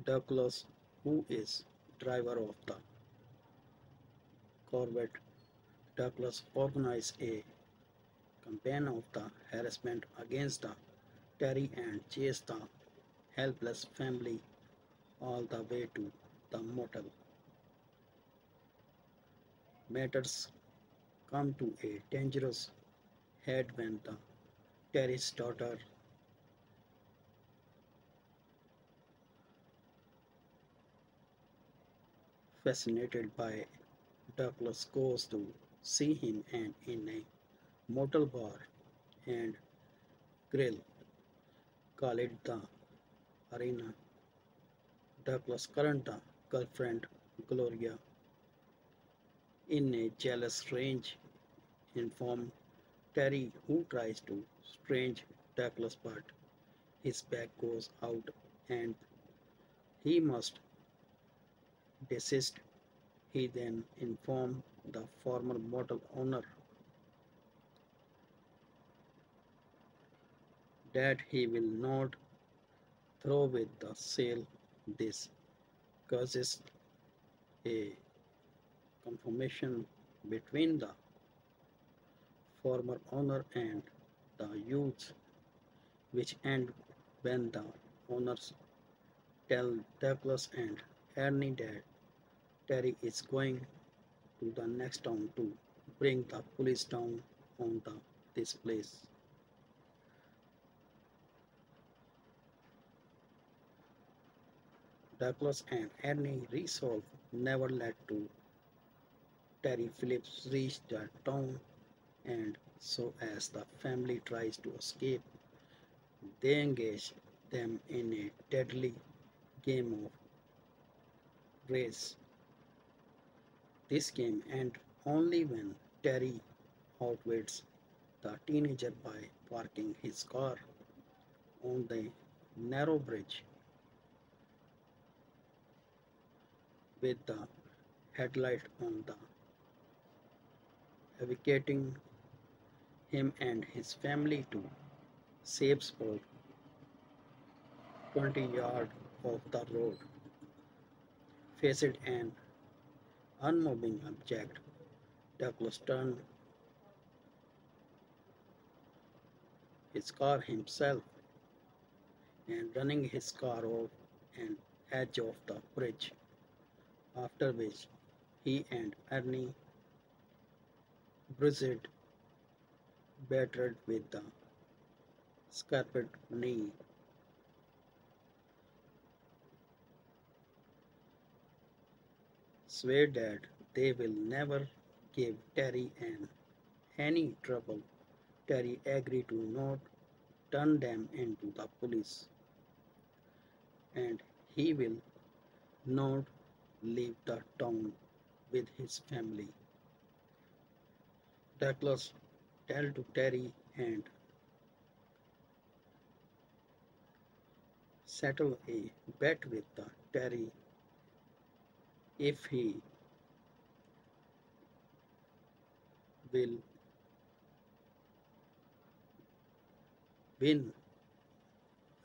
Douglas, who is driver of the Corvette. Douglas organizes a campaign of the harassment against the Terry and chase the helpless family all the way to the motel. Matters come to a dangerous head when the Terry's daughter fascinated by Douglas goes to see him and in a motel bar and grill, call it the arena. Douglas' current girlfriend Gloria, in a jealous rage, informs Terry, who tries to strange Douglas, but his back goes out and he must desist. He then informed the former motel owner that he will not throw with the sale. This causes a confrontation between the former owner and the youth, which ends when the owners tell Douglas and Ernie that Terry is going to the next town to bring the police down on the, this place. Douglas and Ernie resolve never let to Terry Phillips reach the town, and so as the family tries to escape, they engage them in a deadly game of race. This game ends only when Terry outwits the teenager by parking his car on the narrow bridge with the headlight on, the evacuating him and his family to Safeport, twenty yards off the road, faced an unmoving object. Douglas turned his car himself and running his car off an edge of the bridge, after which he and Arnie Bridget battered with the scarped knee. Swear that they will never give Terry and any trouble. Terry agreed to not turn them into the police, and he will not leave the town with his family. Douglas tell to Terry and settle a bet with the Terry if he will win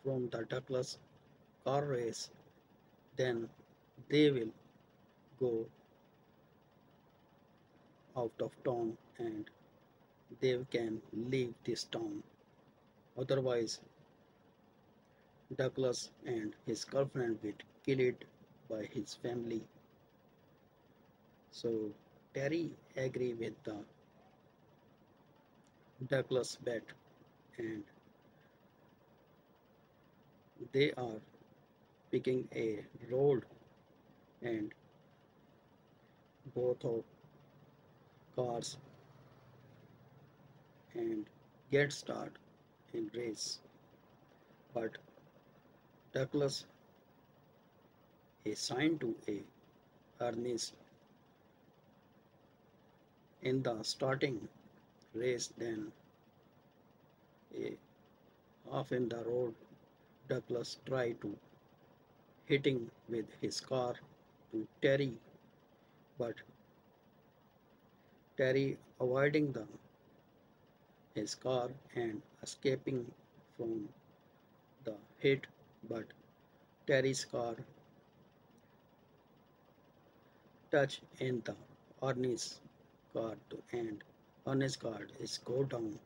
from the Douglas car race, then they will go out of town and they can leave this town. Otherwise, Douglas and his girlfriend will be killed by his family. So Terry agreed with the Douglas bet, and they are picking a road, and both of cars and get started in race. But Douglas assigned to a Arnie's in the starting race, then a off in the road. Douglas tried to hitting with his car to Terry, but Terry avoiding the his car and escaping from the hit, but Terry's car touched in the Arnie's car to end. Arnie's car is go down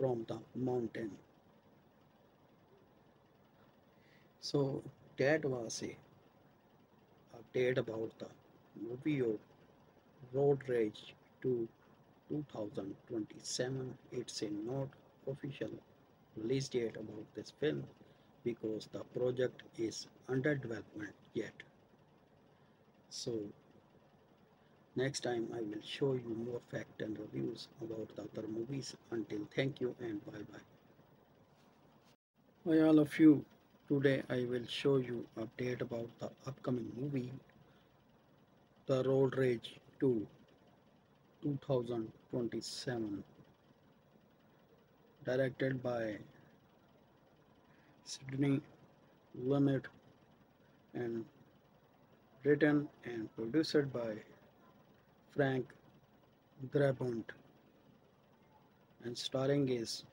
from the mountain. So that was a update about the movie of Road Rage two. two thousand twenty-seven. It's a not official release date about this film because the project is under development yet. So next time I will show you more facts and reviews about the other movies. Until thank you and bye bye. Hi all of you, today I will show you update about the upcoming movie The Road Rage two two thousand twenty-seven, directed by Sidney Lumet and written and produced by Frank Darabont, and starring is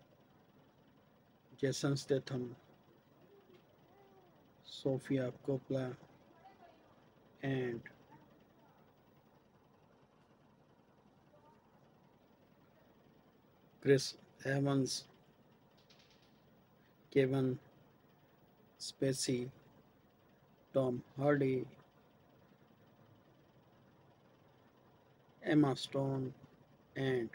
Jason Statham, Sofia Coppola, and Chris Evans, Kevin Spacey, Tom Hardy, Emma Stone, and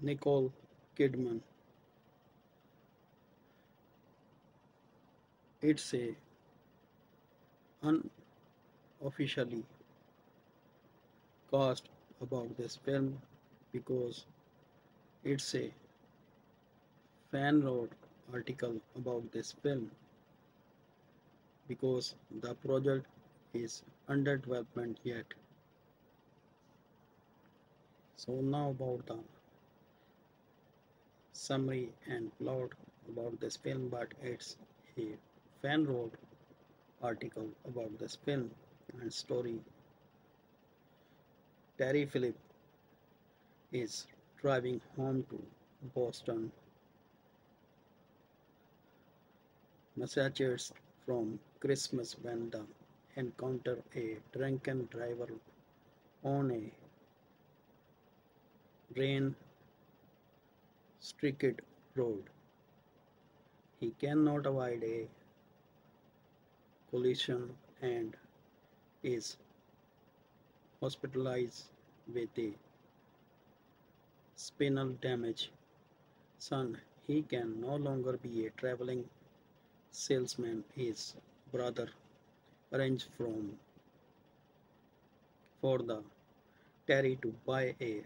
Nicole Kidman. It's a unofficially cast about this film because it's a fan wrote article about this film because the project is under development yet. So now about the summary and plot about this film, but it's a fan wrote article about this film and story. Terry Phillips is driving home to Boston, Massachusetts from Christmas when they encounter a drunken driver on a rain-streaked road. He cannot avoid a collision and is hospitalized with a spinal damage. Son, he can no longer be a traveling salesman. His brother arranged from for the Terry to buy a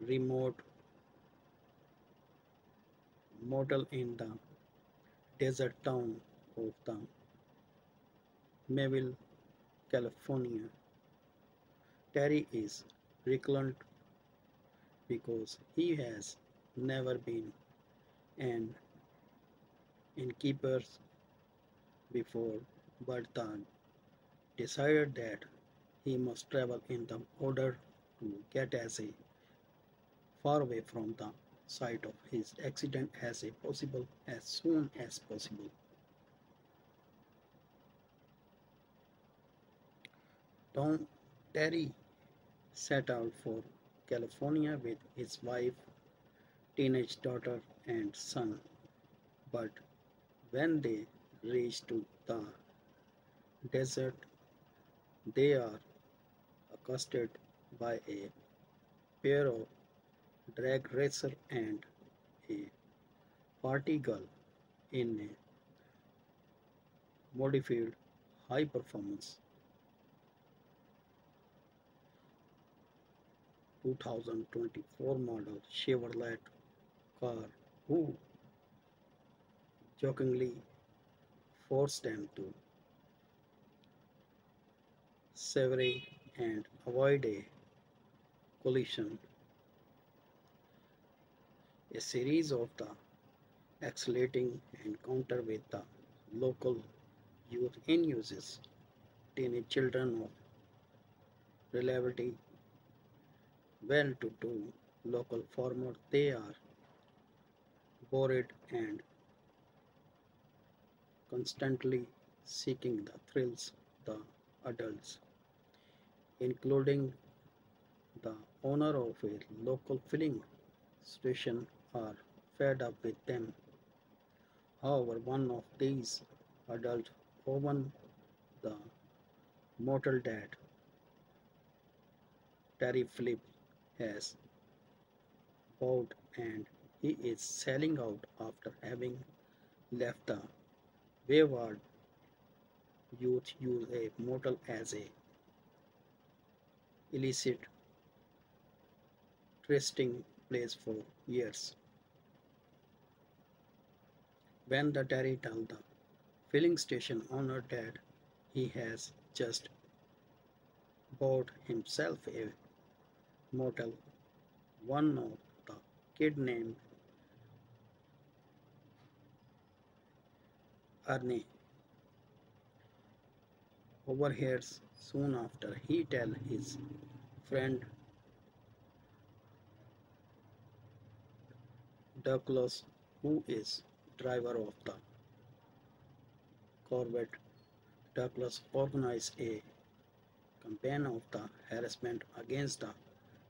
remote motel in the desert town of the Mayville, California. Terry is reclusive because he has never been an innkeeper before, but then decided that he must travel in the order to get as a far away from the site of his accident as a possible as soon as possible. Tom Terry set out for California with his wife, teenage daughter and son, but when they reach to the desert, they are accosted by a pair of drag racer and a party girl in a modified high performance two thousand twenty-four model Chevrolet car who jokingly forced them to sever and avoid a collision. A series of the exhilarating encounter with the local youth in uses teenage children of relatively well-to-do local farmer. They are bored and constantly seeking the thrills the adults, including the owner of a local filling station, are fed up with them. However, one of these adults owned the motel that Terry Phillips has bought, and he is selling out after having left the wayward youth use a motel as a illicit trysting place for years. When the Terry tells the filling station owner that he has just bought himself a motel, one of the kid named Arnie overhears. Soon after, he tells his friend Douglas, who is driver of the Corvette. Douglas organized a campaign of the harassment against the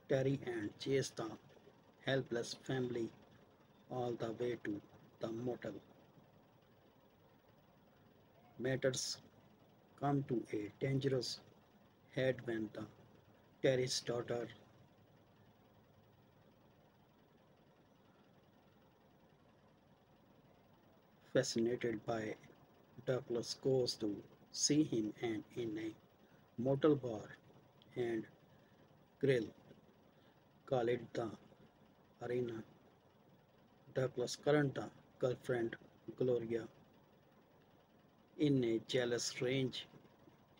Terry and chased the helpless family all the way to the motel. Matters come to a dangerous head when the Terry's daughter fascinated by Douglas goes to see him and in a motel bar and grill, call it the arena. Douglas' current girlfriend Gloria, in a jealous rage,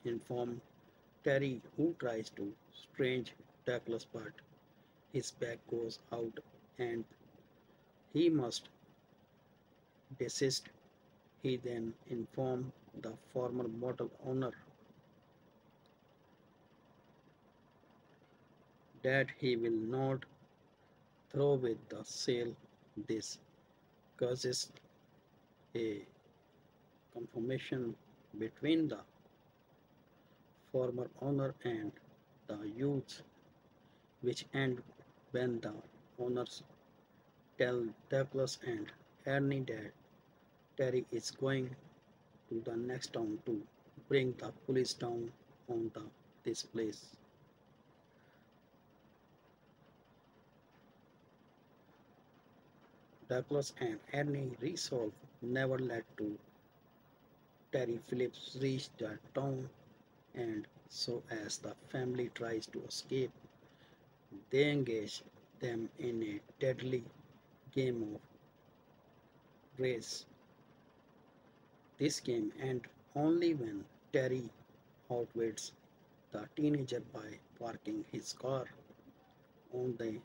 informs Terry, who tries to strange Douglas, but his back goes out and he must desist. He then informed the former motel owner that he will not throw with the sale. This causes a confrontation between the former owner and the youth, which end when the owners tell Douglas and Arnie that Terry is going to the next town to bring the police down on the this place. Douglas and Arnie resolve never let to Terry Phillips reach the town, and so as the family tries to escape, they engage them in a deadly game of race. This game ends only when Terry outwits the teenager by parking his car on the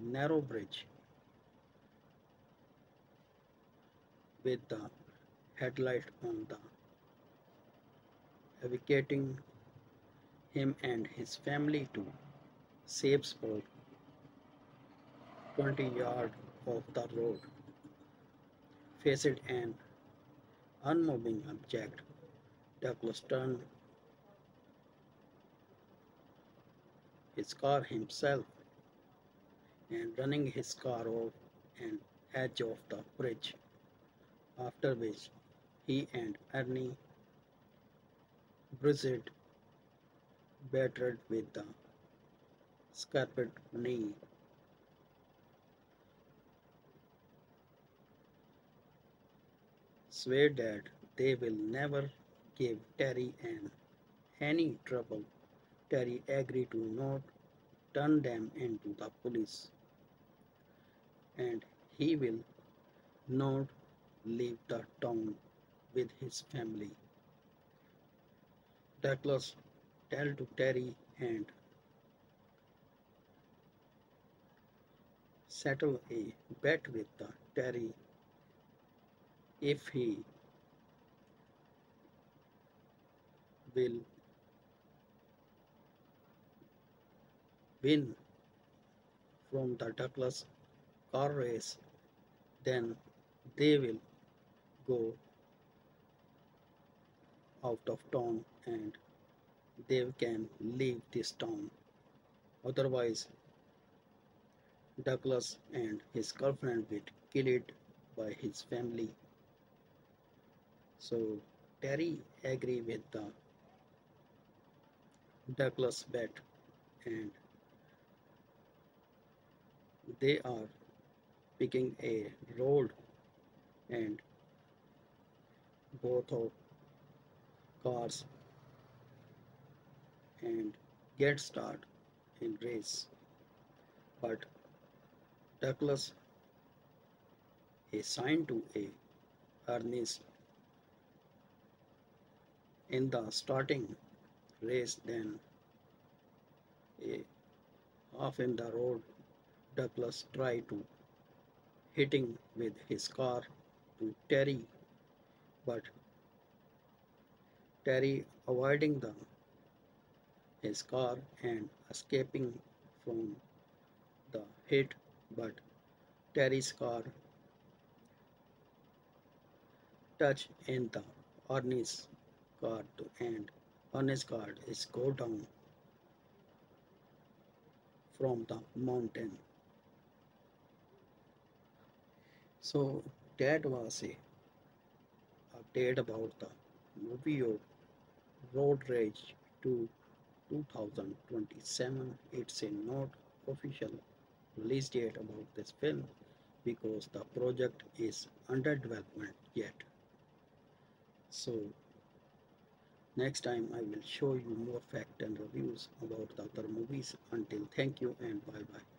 narrow bridge with the headlight on the evacuating him and his family to safe spot twenty yards off the road. Faced an unmoving object, Douglas turned his car himself and running his car off an edge of the bridge, after which he and Arnie bruised, battered with the scarped knee. Swear that they will never give Terry and any trouble. Terry agreed to not turn them into the police, and he will not leave the town with his family. Douglas tells to Terry and settle a bet with the Terry if he will win from the Douglas car race, then they will go out of town and they can leave this town. Otherwise, Douglas and his girlfriend will be killed by his family. So Terry agrees with the Douglas bet, and they are picking a road, and both of cars and get started in race. But Douglas is signed to a Arnie's in the starting race, then a half in the road Douglas try to hitting with his car to Terry, but Terry avoiding the his car and escaping from the hit, but Terry's car touch in the Arnie's car to end. Arnie's car is go down from the mountain. So that was a update about the movie of Road Rage to two thousand twenty-seven. It's a not official release date about this film because the project is under development yet. So next time I will show you more facts and reviews about the other movies. Until thank you and bye bye.